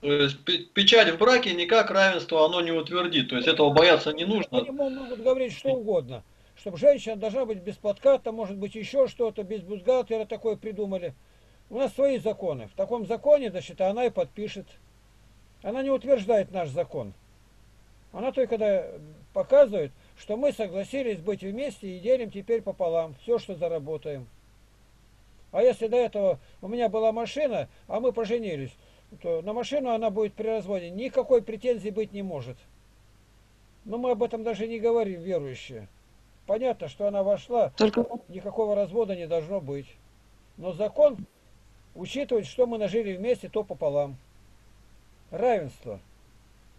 То есть печать в браке никак равенство оно не утвердит, то есть этого бояться не нужно. Они могут говорить что угодно, чтобы женщина должна быть без платка, там может быть еще что-то, без бюстгальтера такое придумали. У нас свои законы. В таком законе, значит, она и подпишет. Она не утверждает наш закон. Она только показывает, что мы согласились быть вместе и делим теперь пополам все, что заработаем. А если до этого у меня была машина, а мы поженились, то на машину она будет при разводе. Никакой претензии быть не может. Но мы об этом даже не говорим, верующие. Понятно, что она вошла, только никакого развода не должно быть. Но закон учитывать, что мы нажили вместе, то пополам. Равенство.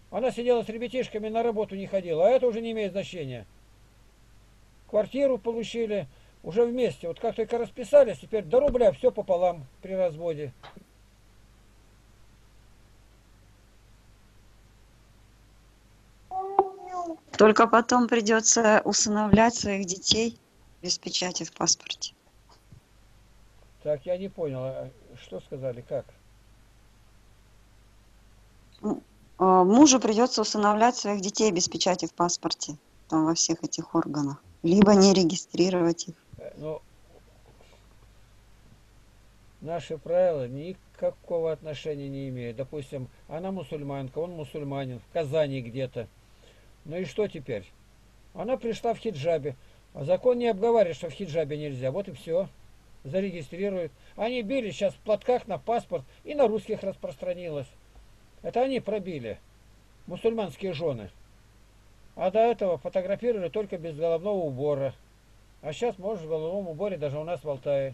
Она сидела с ребятишками, на работу не ходила, а это уже не имеет значения. Квартиру получили уже вместе. Вот как только расписались, теперь до рубля все пополам при разводе. Только потом придется усыновлять своих детей без печати в паспорте. Так, я не понял, что сказали, как? Мужу придется усыновлять своих детей без печати в паспорте, там во всех этих органах, либо не регистрировать их. Ну, наши правила никакого отношения не имеют. Допустим, она мусульманка, он мусульманин, в Казани где-то. Ну и что теперь? Она пришла в хиджабе, а закон не обговаривает, что в хиджабе нельзя, вот и все. Зарегистрируют. Они били сейчас в платках на паспорт и на русских распространилось. Это они пробили. Мусульманские жены. А до этого фотографировали только без головного убора. А сейчас можно в головном уборе даже у нас в Алтае.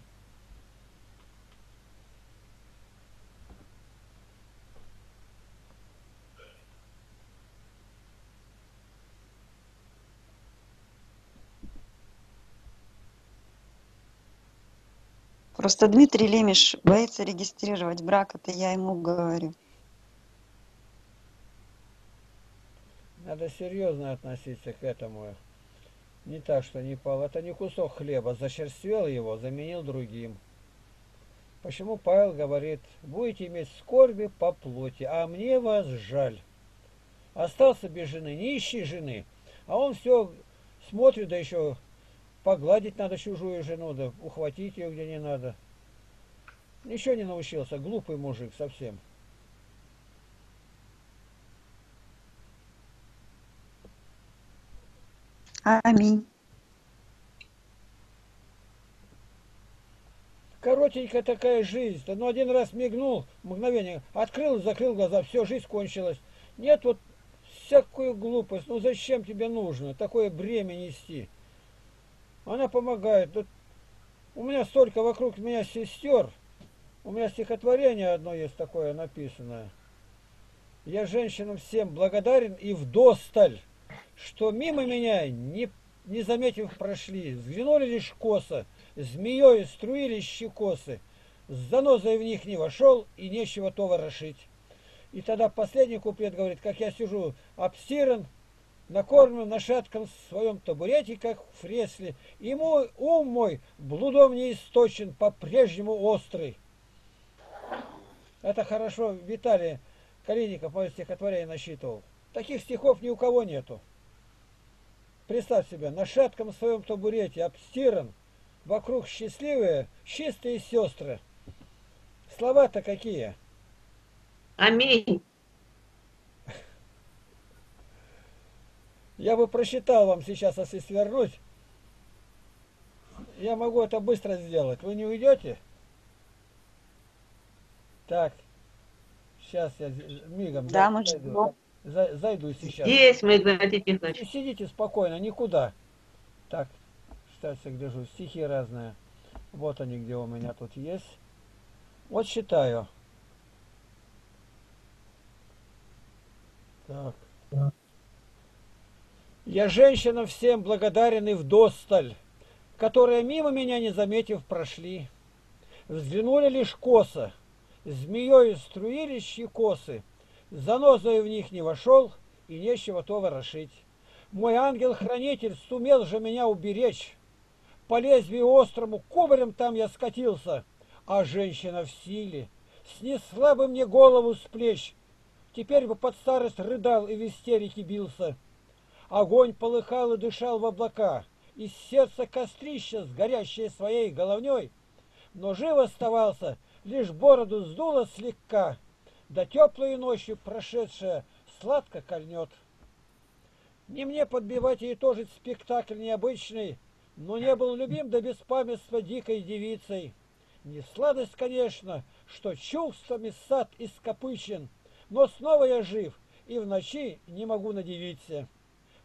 Просто Дмитрий Лемеш боится регистрировать брак, это я ему говорю. Надо серьезно относиться к этому. Не так, что не Павел. Это не кусок хлеба. Зачерствел его, заменил другим. Почему Павел говорит, будете иметь скорби по плоти, а мне вас жаль. Остался без жены, не ищи жены. А он все смотрит, да еще погладить надо чужую жену, да ухватить ее где не надо. Ничего не научился, глупый мужик совсем. Аминь. Коротенькая такая жизнь. Но один раз мигнул, мгновение, открыл, закрыл глаза, все, жизнь кончилась. Нет, вот всякую глупость. Ну зачем тебе нужно такое бремя нести? Она помогает. Вот у меня столько вокруг меня сестер. У меня стихотворение одно есть такое написанное. Я женщинам всем благодарен и вдосталь, что мимо меня, не заметив, прошли, взглянули лишь косо, змеей струились щекосы, с занозой в них не вошел, и нечего то ворошить. И тогда последний куплет говорит, как я сижу обстиран, накормлен на шатком своем табурете, как в кресле, и мой ум мой блудом не источен, по-прежнему острый. Это хорошо Виталий Калиников, мое стихотворение, насчитывал. Таких стихов ни у кого нету. Представь себе, на шатком своем табурете обстиран, вокруг счастливые, чистые сестры. Слова-то какие? Аминь. Я бы прочитал вам сейчас, если свернуть. Я могу это быстро сделать. Вы не уйдете? Так. Сейчас я мигом. Да, мы ждем. Зайду сейчас. Здесь мы, Игнатий Тихонович. Сидите спокойно, никуда. Так, сейчас я гляжу. Стихи разные. Вот они, где у меня тут есть. Вот читаю. Так. Я женщинам всем благодарен и вдосталь, которые мимо меня, не заметив, прошли. Взглянули лишь косо, змеёю струились щекосы, занозою в них не вошел, и нечего то ворошить. Мой ангел-хранитель сумел же меня уберечь. По лезвию острому кубарем там я скатился, а женщина в силе снесла бы мне голову с плеч. Теперь бы под старость рыдал и в истерике бился. Огонь полыхал и дышал в облака, из сердца кострища с горящей своей головней, но жив оставался, лишь бороду сдуло слегка, да теплой ночью прошедшая сладко кольнет. Не мне подбивать и итожить спектакль необычный, но не был любим до беспамятства дикой девицей. Не сладость, конечно, что чувствами сад ископычен, но снова я жив, и в ночи не могу надевиться.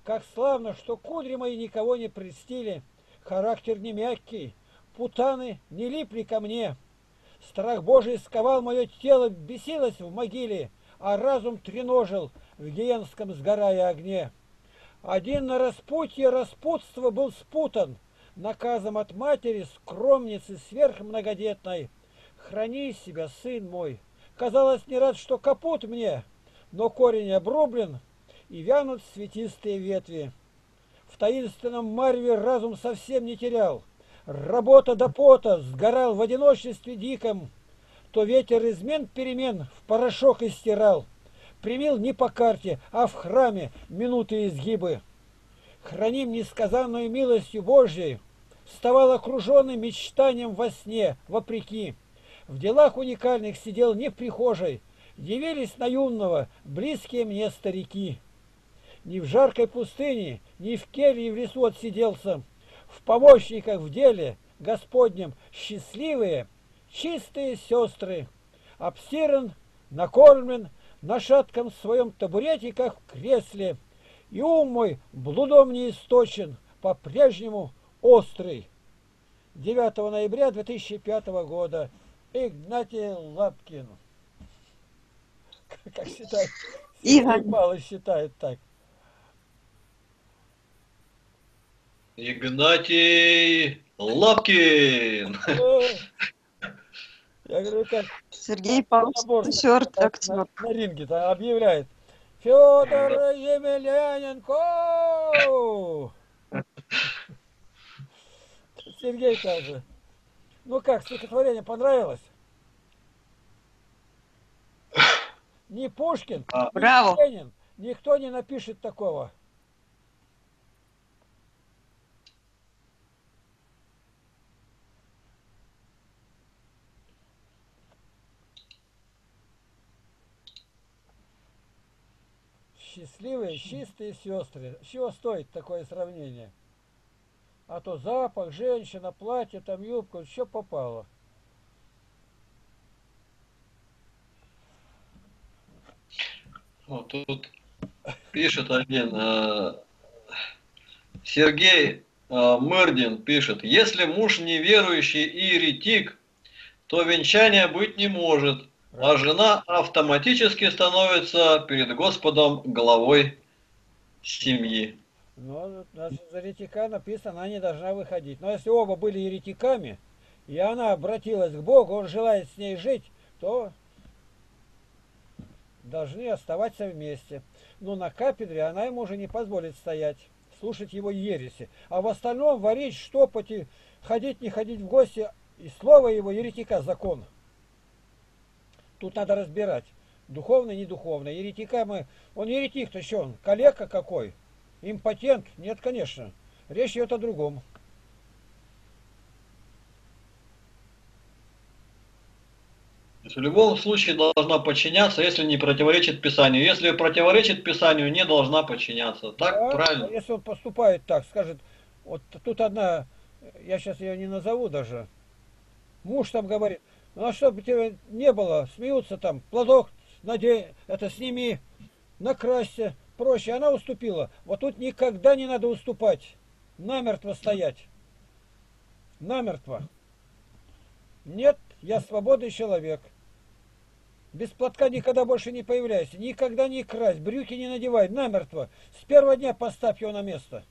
Как славно, что кудри мои никого не престили, характер не мягкий, путаны не липли ко мне. Страх Божий сковал мое тело, бесилось в могиле, а разум треножил в гиенском сгорая огне. Один на распутье распутства был спутан, наказом от матери, скромницы сверхмногодетной. Храни себя, сын мой. Казалось, не рад, что капут мне, но корень обрублен, и вянут цветистые ветви. В таинственном мареве разум совсем не терял. Работа до пота, сгорал в одиночестве диком. То ветер измен-перемен в порошок истирал. Примил не по карте, а в храме минуты изгибы. Храним несказанную милостью Божьей. Вставал окруженный мечтанием во сне, вопреки. В делах уникальных сидел не в прихожей. Явились на юного близкие мне старики. Ни в жаркой пустыне, ни в келье в лесу отсиделся. В помощниках в деле Господнем счастливые, чистые сестры. Обстиран, накормлен, на шатком своем табурете, как в кресле. И ум мой блудом не источен, по-прежнему острый. 9 ноября 2005 года. Игнатий Лапкин. Как считают, мало считают так. Игнатий Лапкин. Я говорю, как Сергей Павлович, на ринге-то объявляет. Федор Емельяненко! Сергей также. Ну как, стихотворение понравилось? Не Пушкин, не Ленин, Никто не напишет такого. Счастливые, чистые сестры. Чего стоит такое сравнение? А то запах, женщина, платье, там юбка, все попало. Вот тут пишет один, Сергей Мердин пишет: если муж неверующий и еретик, то венчания быть не может. А жена автоматически становится перед Господом главой семьи. Ну, за еретика написано, она не должна выходить. Но если оба были еретиками, и она обратилась к Богу, он желает с ней жить, то должны оставаться вместе. Но на кафедре она ему уже не позволит стоять, слушать его ереси. А в остальном варить, штопать, и ходить, не ходить в гости, и слово его еретика закон. Тут надо разбирать, духовное, недуховное. Еретика мы... Он еретик-то еще, он калека какой? Импотент? Нет, конечно. Речь идет о другом. В любом случае должна подчиняться, если не противоречит Писанию. Если противоречит Писанию, не должна подчиняться. Так, да, правильно? Если он поступает так, скажет... Вот тут одна, я сейчас ее не назову даже. Муж там говорит... Ну а чтобы тебе не было, смеются там, платок надень, это сними, накрасься, проще. Она уступила. Вот тут никогда не надо уступать. Намертво стоять. Намертво. Нет, я свободный человек. Без платка никогда больше не появляйся. Никогда не крась, брюки не надевай. Намертво. С первого дня поставь его на место.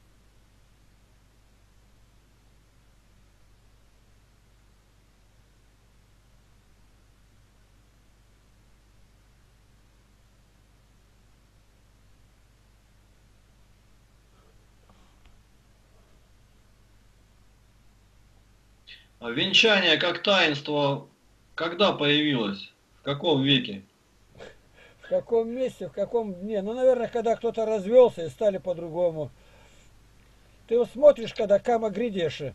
Венчание как таинство когда появилось? В каком веке? В каком месте, в каком дне? Ну, наверное, когда кто-то развелся и стали по-другому. Ты вот смотришь, когда Кама Гридеши,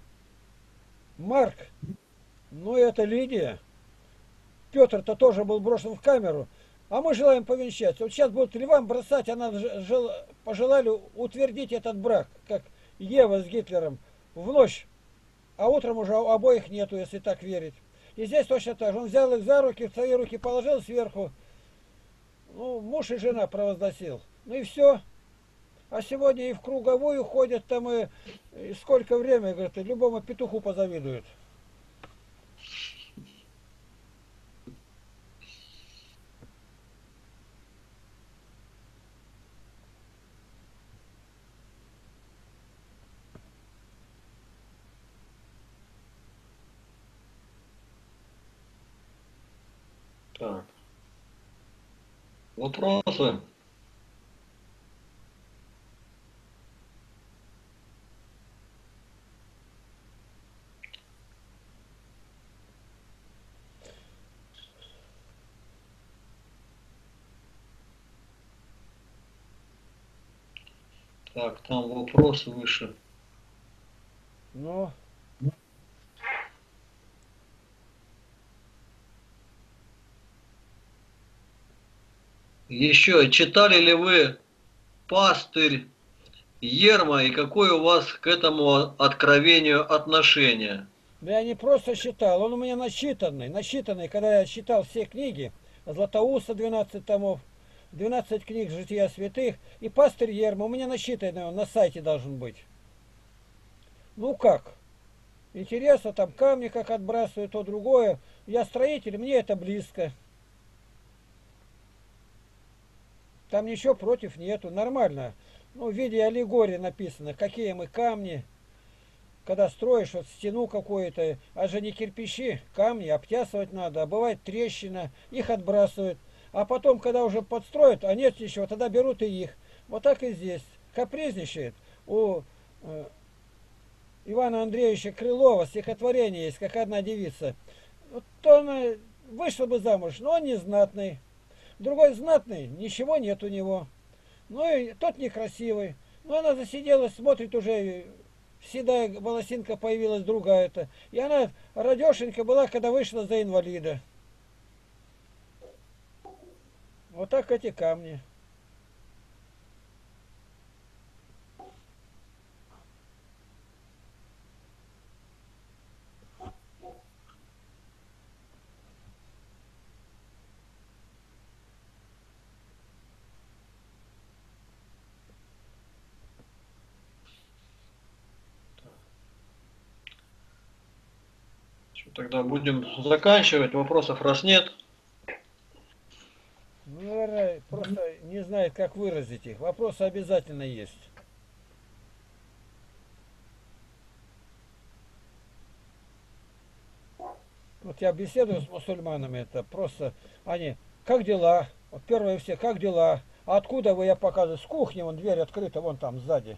Марк, ну это Лидия, Петр-то тоже был брошен в камеру, а мы желаем повенчаться. Вот сейчас будут львам бросать, она пожелали утвердить этот брак, как Ева с Гитлером в ночь. А утром уже обоих нету, если так верить. И здесь точно так же. Он взял их за руки, в свои руки положил сверху. Ну, муж и жена провозгласил. Ну и все. А сегодня и в круговую ходят там, и сколько времени, говорят, и любому петуху позавидуют. Так, вопросы? Так, там вопрос выше. Ну... Еще, читали ли вы «Пастырь Ерма» и какое у вас к этому откровению отношение? Да я не просто читал, он у меня насчитанный. Насчитанный, когда я читал все книги, Златоуста 12 томов, 12 книг «Жития святых» и «Пастырь Ерма». У меня насчитанный он на сайте должен быть. Ну как? Интересно, там камни как отбрасывают, то другое. Я строитель, мне это близко. Там ничего против нету, нормально. Ну, в виде аллегории написано, какие мы камни. Когда строишь вот стену какую-то, а же не кирпичи, камни обтясывать надо, а бывает трещина, их отбрасывают. А потом, когда уже подстроят, а нет ничего, тогда берут и их. Вот так и здесь. Капризничает. У Ивана Андреевича Крылова стихотворение есть, как одна девица. Вот она вышла бы замуж, но он не знатный. Другой знатный, ничего нет у него. Ну и тот некрасивый. Но она засиделась, смотрит, уже седая волосинка появилась, другая-то. И она радешенька была, когда вышла за инвалида. Вот так эти камни. Тогда будем заканчивать, вопросов раз нет. Ну, наверное, просто не знает, как выразить их. Вопросы обязательно есть. Вот я беседую с мусульманами, это просто они, как дела? Вот первые все, как дела? А откуда вы, я показываю, с кухни, вон дверь открыта, вон там сзади.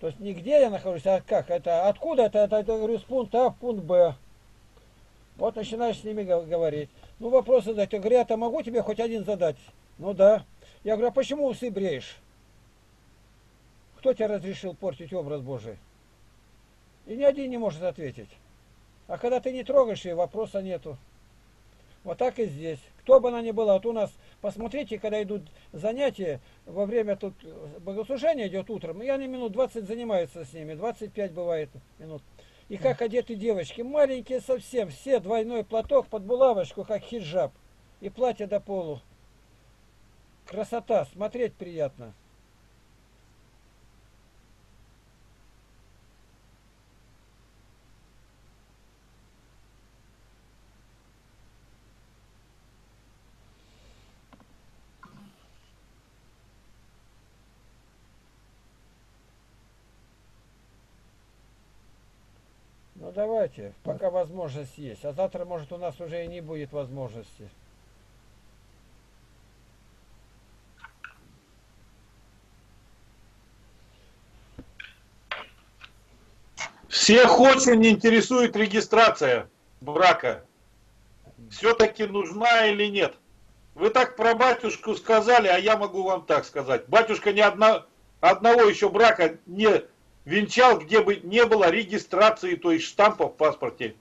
То есть нигде я нахожусь, а как? Это откуда это говорю, с пункта А в пункт Б. Вот начинаешь с ними говорить. Ну, вопросы задать. Я говорю, я-то могу тебе хоть один задать? Ну, да. Я говорю, а почему усы бреешь? Кто тебе разрешил портить образ Божий? И ни один не может ответить. А когда ты не трогаешь ее, вопроса нету. Вот так и здесь. Кто бы она ни была. Вот у нас, посмотрите, когда идут занятия, во время тут богослужения идет утром, и они минут 20 занимаются с ними, 25 бывает минут. И как одеты девочки, маленькие совсем, все двойной платок под булавочку, как хиджаб, и платье до полу. Красота, смотреть приятно. Давайте, пока возможность есть. А завтра, может, у нас уже и не будет возможности. Всех очень интересует регистрация брака. Все-таки нужна или нет? Вы так про батюшку сказали, а я могу вам так сказать. Батюшка ни одного еще брака не... венчал, где бы не было регистрации, то есть штампа в паспорте.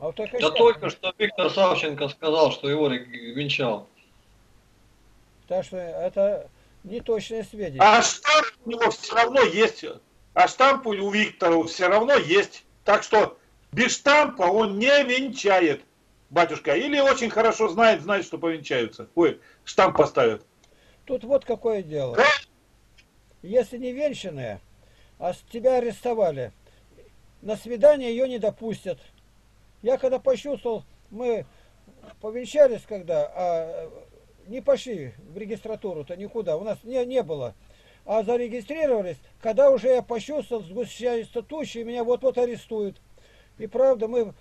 А да как... только что Виктор Савченко сказал, что его венчал. Так что это неточное сведение. А штамп у него все равно есть. А штамп у Виктора все равно есть. Так что без штампа он не венчает, батюшка. Или очень хорошо знает, что повенчаются. Ой, штамп поставят. Тут вот какое дело. Да? Если не венчанная... А тебя арестовали. На свидание ее не допустят. Я когда почувствовал, мы повенчались когда, а не пошли в регистратуру-то никуда. У нас не было. А зарегистрировались, когда уже я почувствовал, сгущаются тучи, и меня вот-вот арестуют. И правда, мы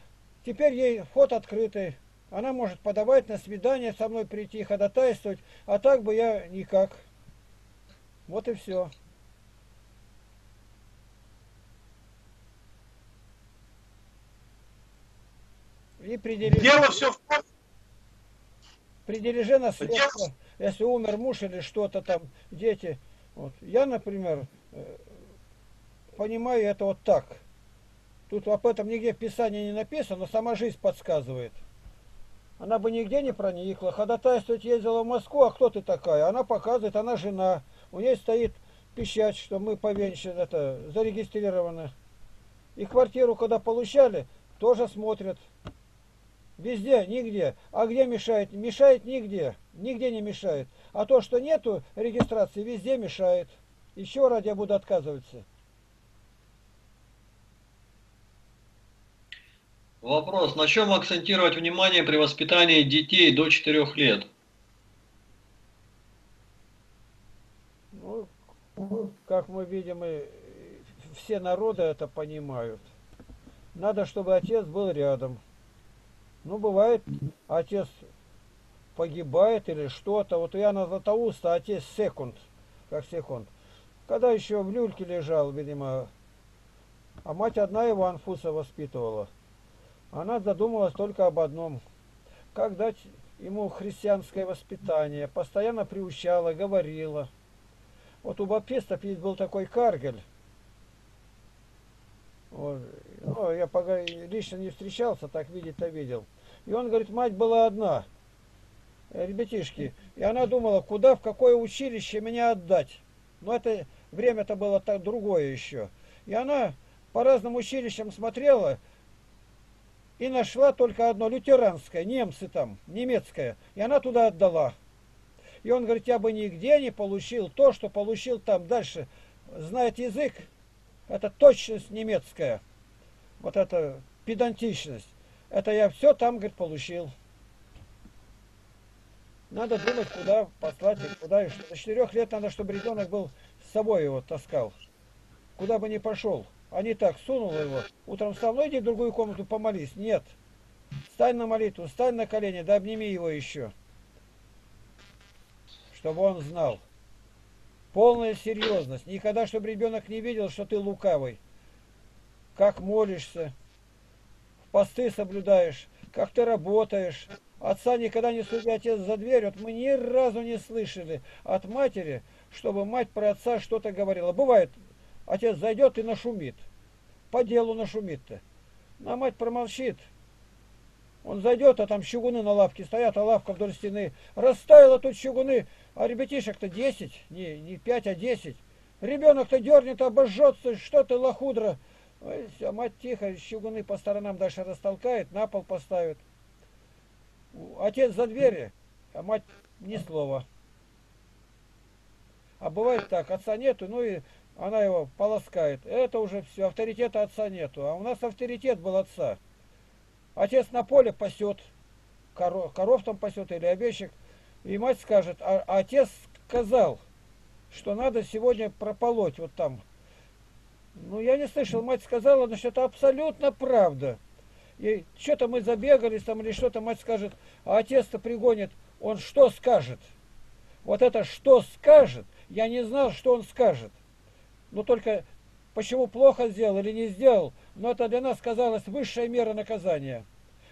теперь ей вход открытый. Она может подавать на свидание, со мной прийти, ходатайствовать. А так бы я никак. Вот и все. Дело все в том, придережено средства, если умер муж или что-то там, дети. Вот. Я, например, понимаю это вот так. Тут об этом нигде в Писании не написано, но сама жизнь подсказывает. Она бы нигде не проникла. Ходатайствовать ездила в Москву, а кто ты такая? Она показывает, она жена. У нее стоит печать, что мы повенчаны, это зарегистрировано. И квартиру, когда получали, тоже смотрят. Везде, нигде. А где мешает? Мешает нигде. Нигде не мешает. А то, что нету регистрации, везде мешает. Еще ради я буду отказываться. Вопрос. На чем акцентировать внимание при воспитании детей до 4 лет? Ну, как мы видим, и все народы это понимают. Надо, чтобы отец был рядом. Ну, бывает, отец погибает или что-то. Вот у Иоанна Златоуста отец секунд, как секунд. Когда еще в люльке лежал, видимо, а мать одна его, Анфуса, воспитывала. Она задумалась только об одном. Как дать ему христианское воспитание. Постоянно приучала, говорила. Вот у баптистов есть был такой Каргель. Вот. Ну, я лично не встречался, так видеть-то видел. И он говорит, мать была одна, ребятишки. И она думала, куда, в какое училище меня отдать. Но это время-то было так другое еще. И она по разным училищам смотрела и нашла только одно, лютеранское, немцы там, немецкое. И она туда отдала. И он говорит, я бы нигде не получил то, что получил там. Дальше знает язык, это точность немецкая, вот эта педантичность. Это я все там, говорит, получил. Надо думать, куда послать, куда и что. До 4 лет надо, чтобы ребенок был с собой, его таскал. Куда бы ни пошел. А не так, сунул его. Утром встал, ну иди в другую комнату, помолись. Нет. Встань на молитву, встань на колени, да обними его еще. Чтобы он знал. Полная серьезность. Никогда, чтобы ребенок не видел, что ты лукавый. Как молишься. Посты соблюдаешь, как ты работаешь. Отца никогда не суди, отец за дверь. Вот мы ни разу не слышали от матери, чтобы мать про отца что-то говорила. Бывает, отец зайдет и нашумит. По делу нашумит-то. А мать промолчит. Он зайдет, а там чугуны на лавке стоят, а лавка вдоль стены. Растаяла тут чугуны, а ребятишек-то 10, не 5, а 10. Ребенок-то дернет, обожжется, что ты, лохудра. Ой, все, мать тихо, чугуны по сторонам дальше растолкает, на пол поставит. Отец за двери, а мать ни слова. А бывает так, отца нету, ну и она его полоскает. Это уже все, авторитета отца нету. А у нас авторитет был отца. Отец на поле пасет, коров там пасет или овечек. И мать скажет, а отец сказал, что надо сегодня прополоть вот там. Ну, я не слышал, мать сказала, что это абсолютно правда. И что-то мы забегались там или что-то, мать скажет, а отец-то пригонит, он что скажет? Вот это что скажет, я не знал, что он скажет. Ну, только почему плохо сделал или не сделал, но это для нас казалось высшая мера наказания.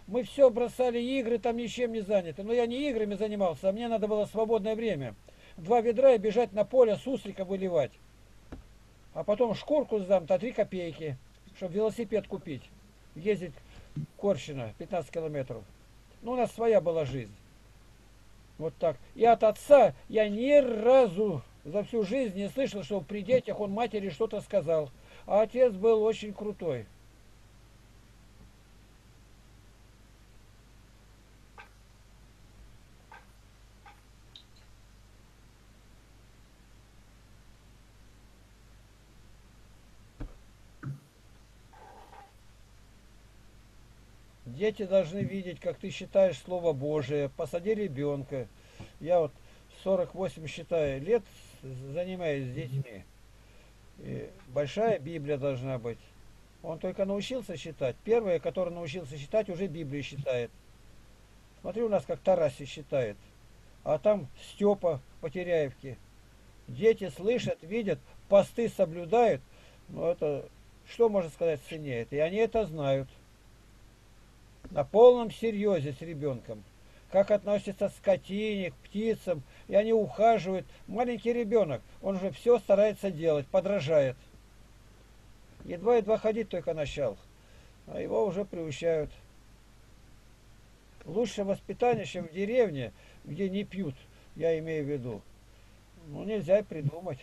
Мы все бросали, игры там ничем не заняты. Но я не играми занимался, а мне надо было свободное время. 2 ведра и бежать на поле, суслика выливать. А потом шкурку сдам, то 3 копейки, чтобы велосипед купить. Ездить в Корщино, 15 километров. Ну, у нас своя была жизнь. Вот так. И от отца я ни разу за всю жизнь не слышал, что при детях он матери что-то сказал. А отец был очень крутой. Дети должны видеть, как ты считаешь Слово Божие. Посади ребенка. Я вот 48 считаю лет занимаюсь с детьми. И большая Библия должна быть. Он только научился считать. Первое, который научился считать, уже Библию считает. Смотри, у нас как Тараси считает. А там Степа Потеряевки. Дети слышат, видят, посты соблюдают. Но это, что можно сказать, цене это. И они это знают. На полном серьезе с ребенком. Как относятся к скотине, к птицам. И они ухаживают. Маленький ребенок, он же все старается делать, подражает. Едва-едва ходить только начал. А его уже приучают. Лучше воспитание, чем в деревне, где не пьют, я имею в виду. Ну, нельзя придумать.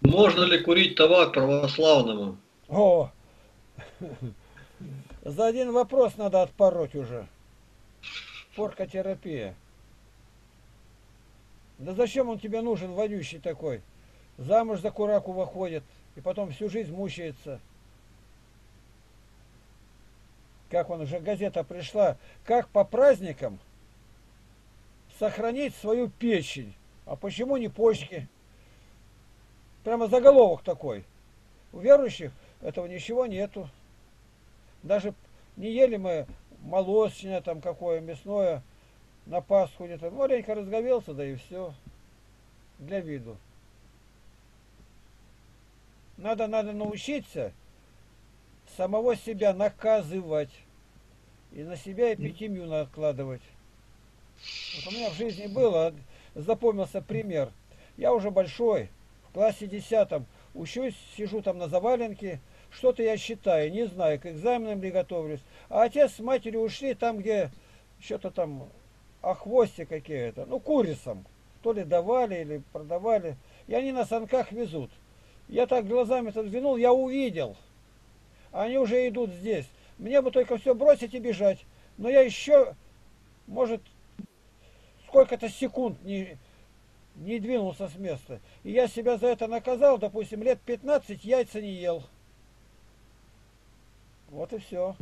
Можно ли курить табак православному? О! За один вопрос надо отпороть уже. Поркотерапия. Да зачем он тебе нужен, вонючий такой? Замуж за кураку выходит, и потом всю жизнь мучается. Как он уже, газета пришла. Как по праздникам сохранить свою печень? А почему не почки? Прямо заголовок такой. У верующих этого ничего нету. Даже не ели мы молочное, там какое мясное, на Пасху где-то. Маленько разговелся, да и все. Для виду. Надо научиться самого себя наказывать и на себя эпитимию накладывать. Вот у меня в жизни было, запомнился пример. Я уже большой, в классе 10 учусь, сижу там на заваленке, что-то я считаю, не знаю, к экзаменам ли готовлюсь. А отец с матерью ушли там, где что-то там о хвосте какие-то, ну курицам, то ли давали или продавали. И они на санках везут. Я так глазами отодвинул, я увидел. Они уже идут здесь. Мне бы только все бросить и бежать. Но я еще, может, сколько-то секунд не двинулся с места. И я себя за это наказал, допустим, лет 15 яйца не ел. Вот и все.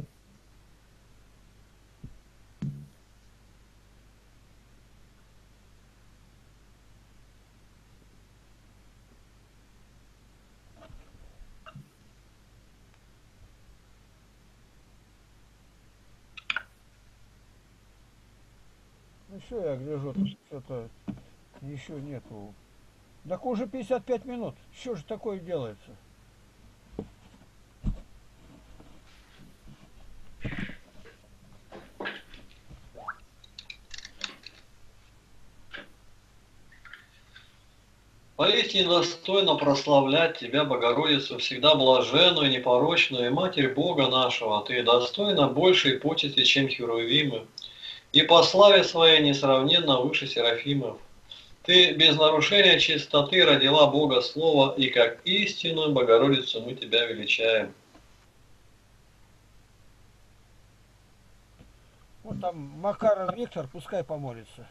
Еще я гляжу, что-то еще нету. Так уже 55 минут. Что же такое делается? Поистине достойно прославлять Тебя, Богородицу, всегда блаженную, непорочную, и Матерь Бога нашего. Ты достойна большей почести, чем херувимы, и по славе своей несравненно выше серафимов. Ты без нарушения чистоты родила Бога Слова, и как истинную Богородицу мы Тебя величаем. Вот там Макаров Виктор, пускай помолится.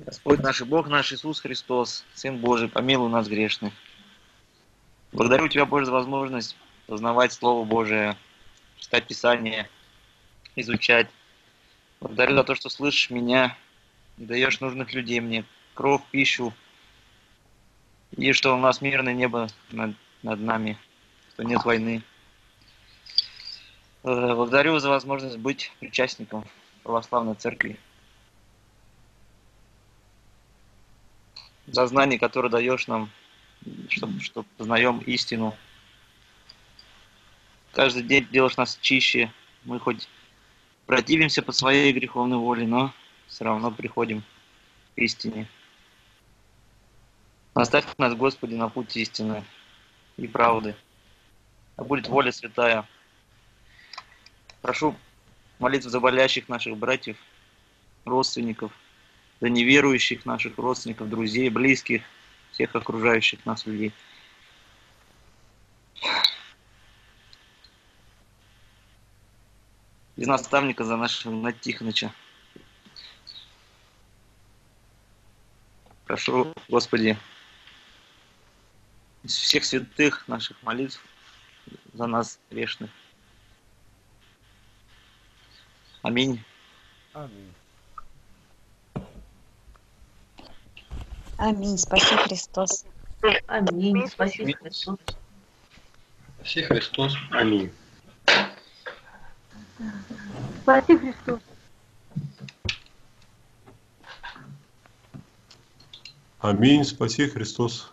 Господь наш и Бог наш Иисус Христос, Сын Божий, помилуй нас грешных. Благодарю Тебя, Боже, за возможность познавать Слово Божие, читать Писание, изучать. Благодарю за то, что слышишь меня, даешь нужных людей мне, кров, пищу, и что у нас мирное небо над нами, что нет войны. Благодарю за возможность быть причастником православной церкви. За знание, которое даешь нам, что познаем истину. Каждый день делаешь нас чище. Мы хоть противимся по своей греховной воле, но все равно приходим к истине. Наставь нас, Господи, на путь истины и правды. Да будет воля святая. Прошу молитву за болящих наших братьев, родственников, за неверующих наших родственников, друзей, близких, всех окружающих нас людей. Без наставника за нашего Игнатия Тихоновича. Прошу, Господи, из всех святых наших молитв за нас грешных. Аминь. Аминь. Аминь. Спаси Христос. Аминь. Спаси Христос. Спаси Христос. Аминь. Спаси Христос. Аминь. Спаси Христос.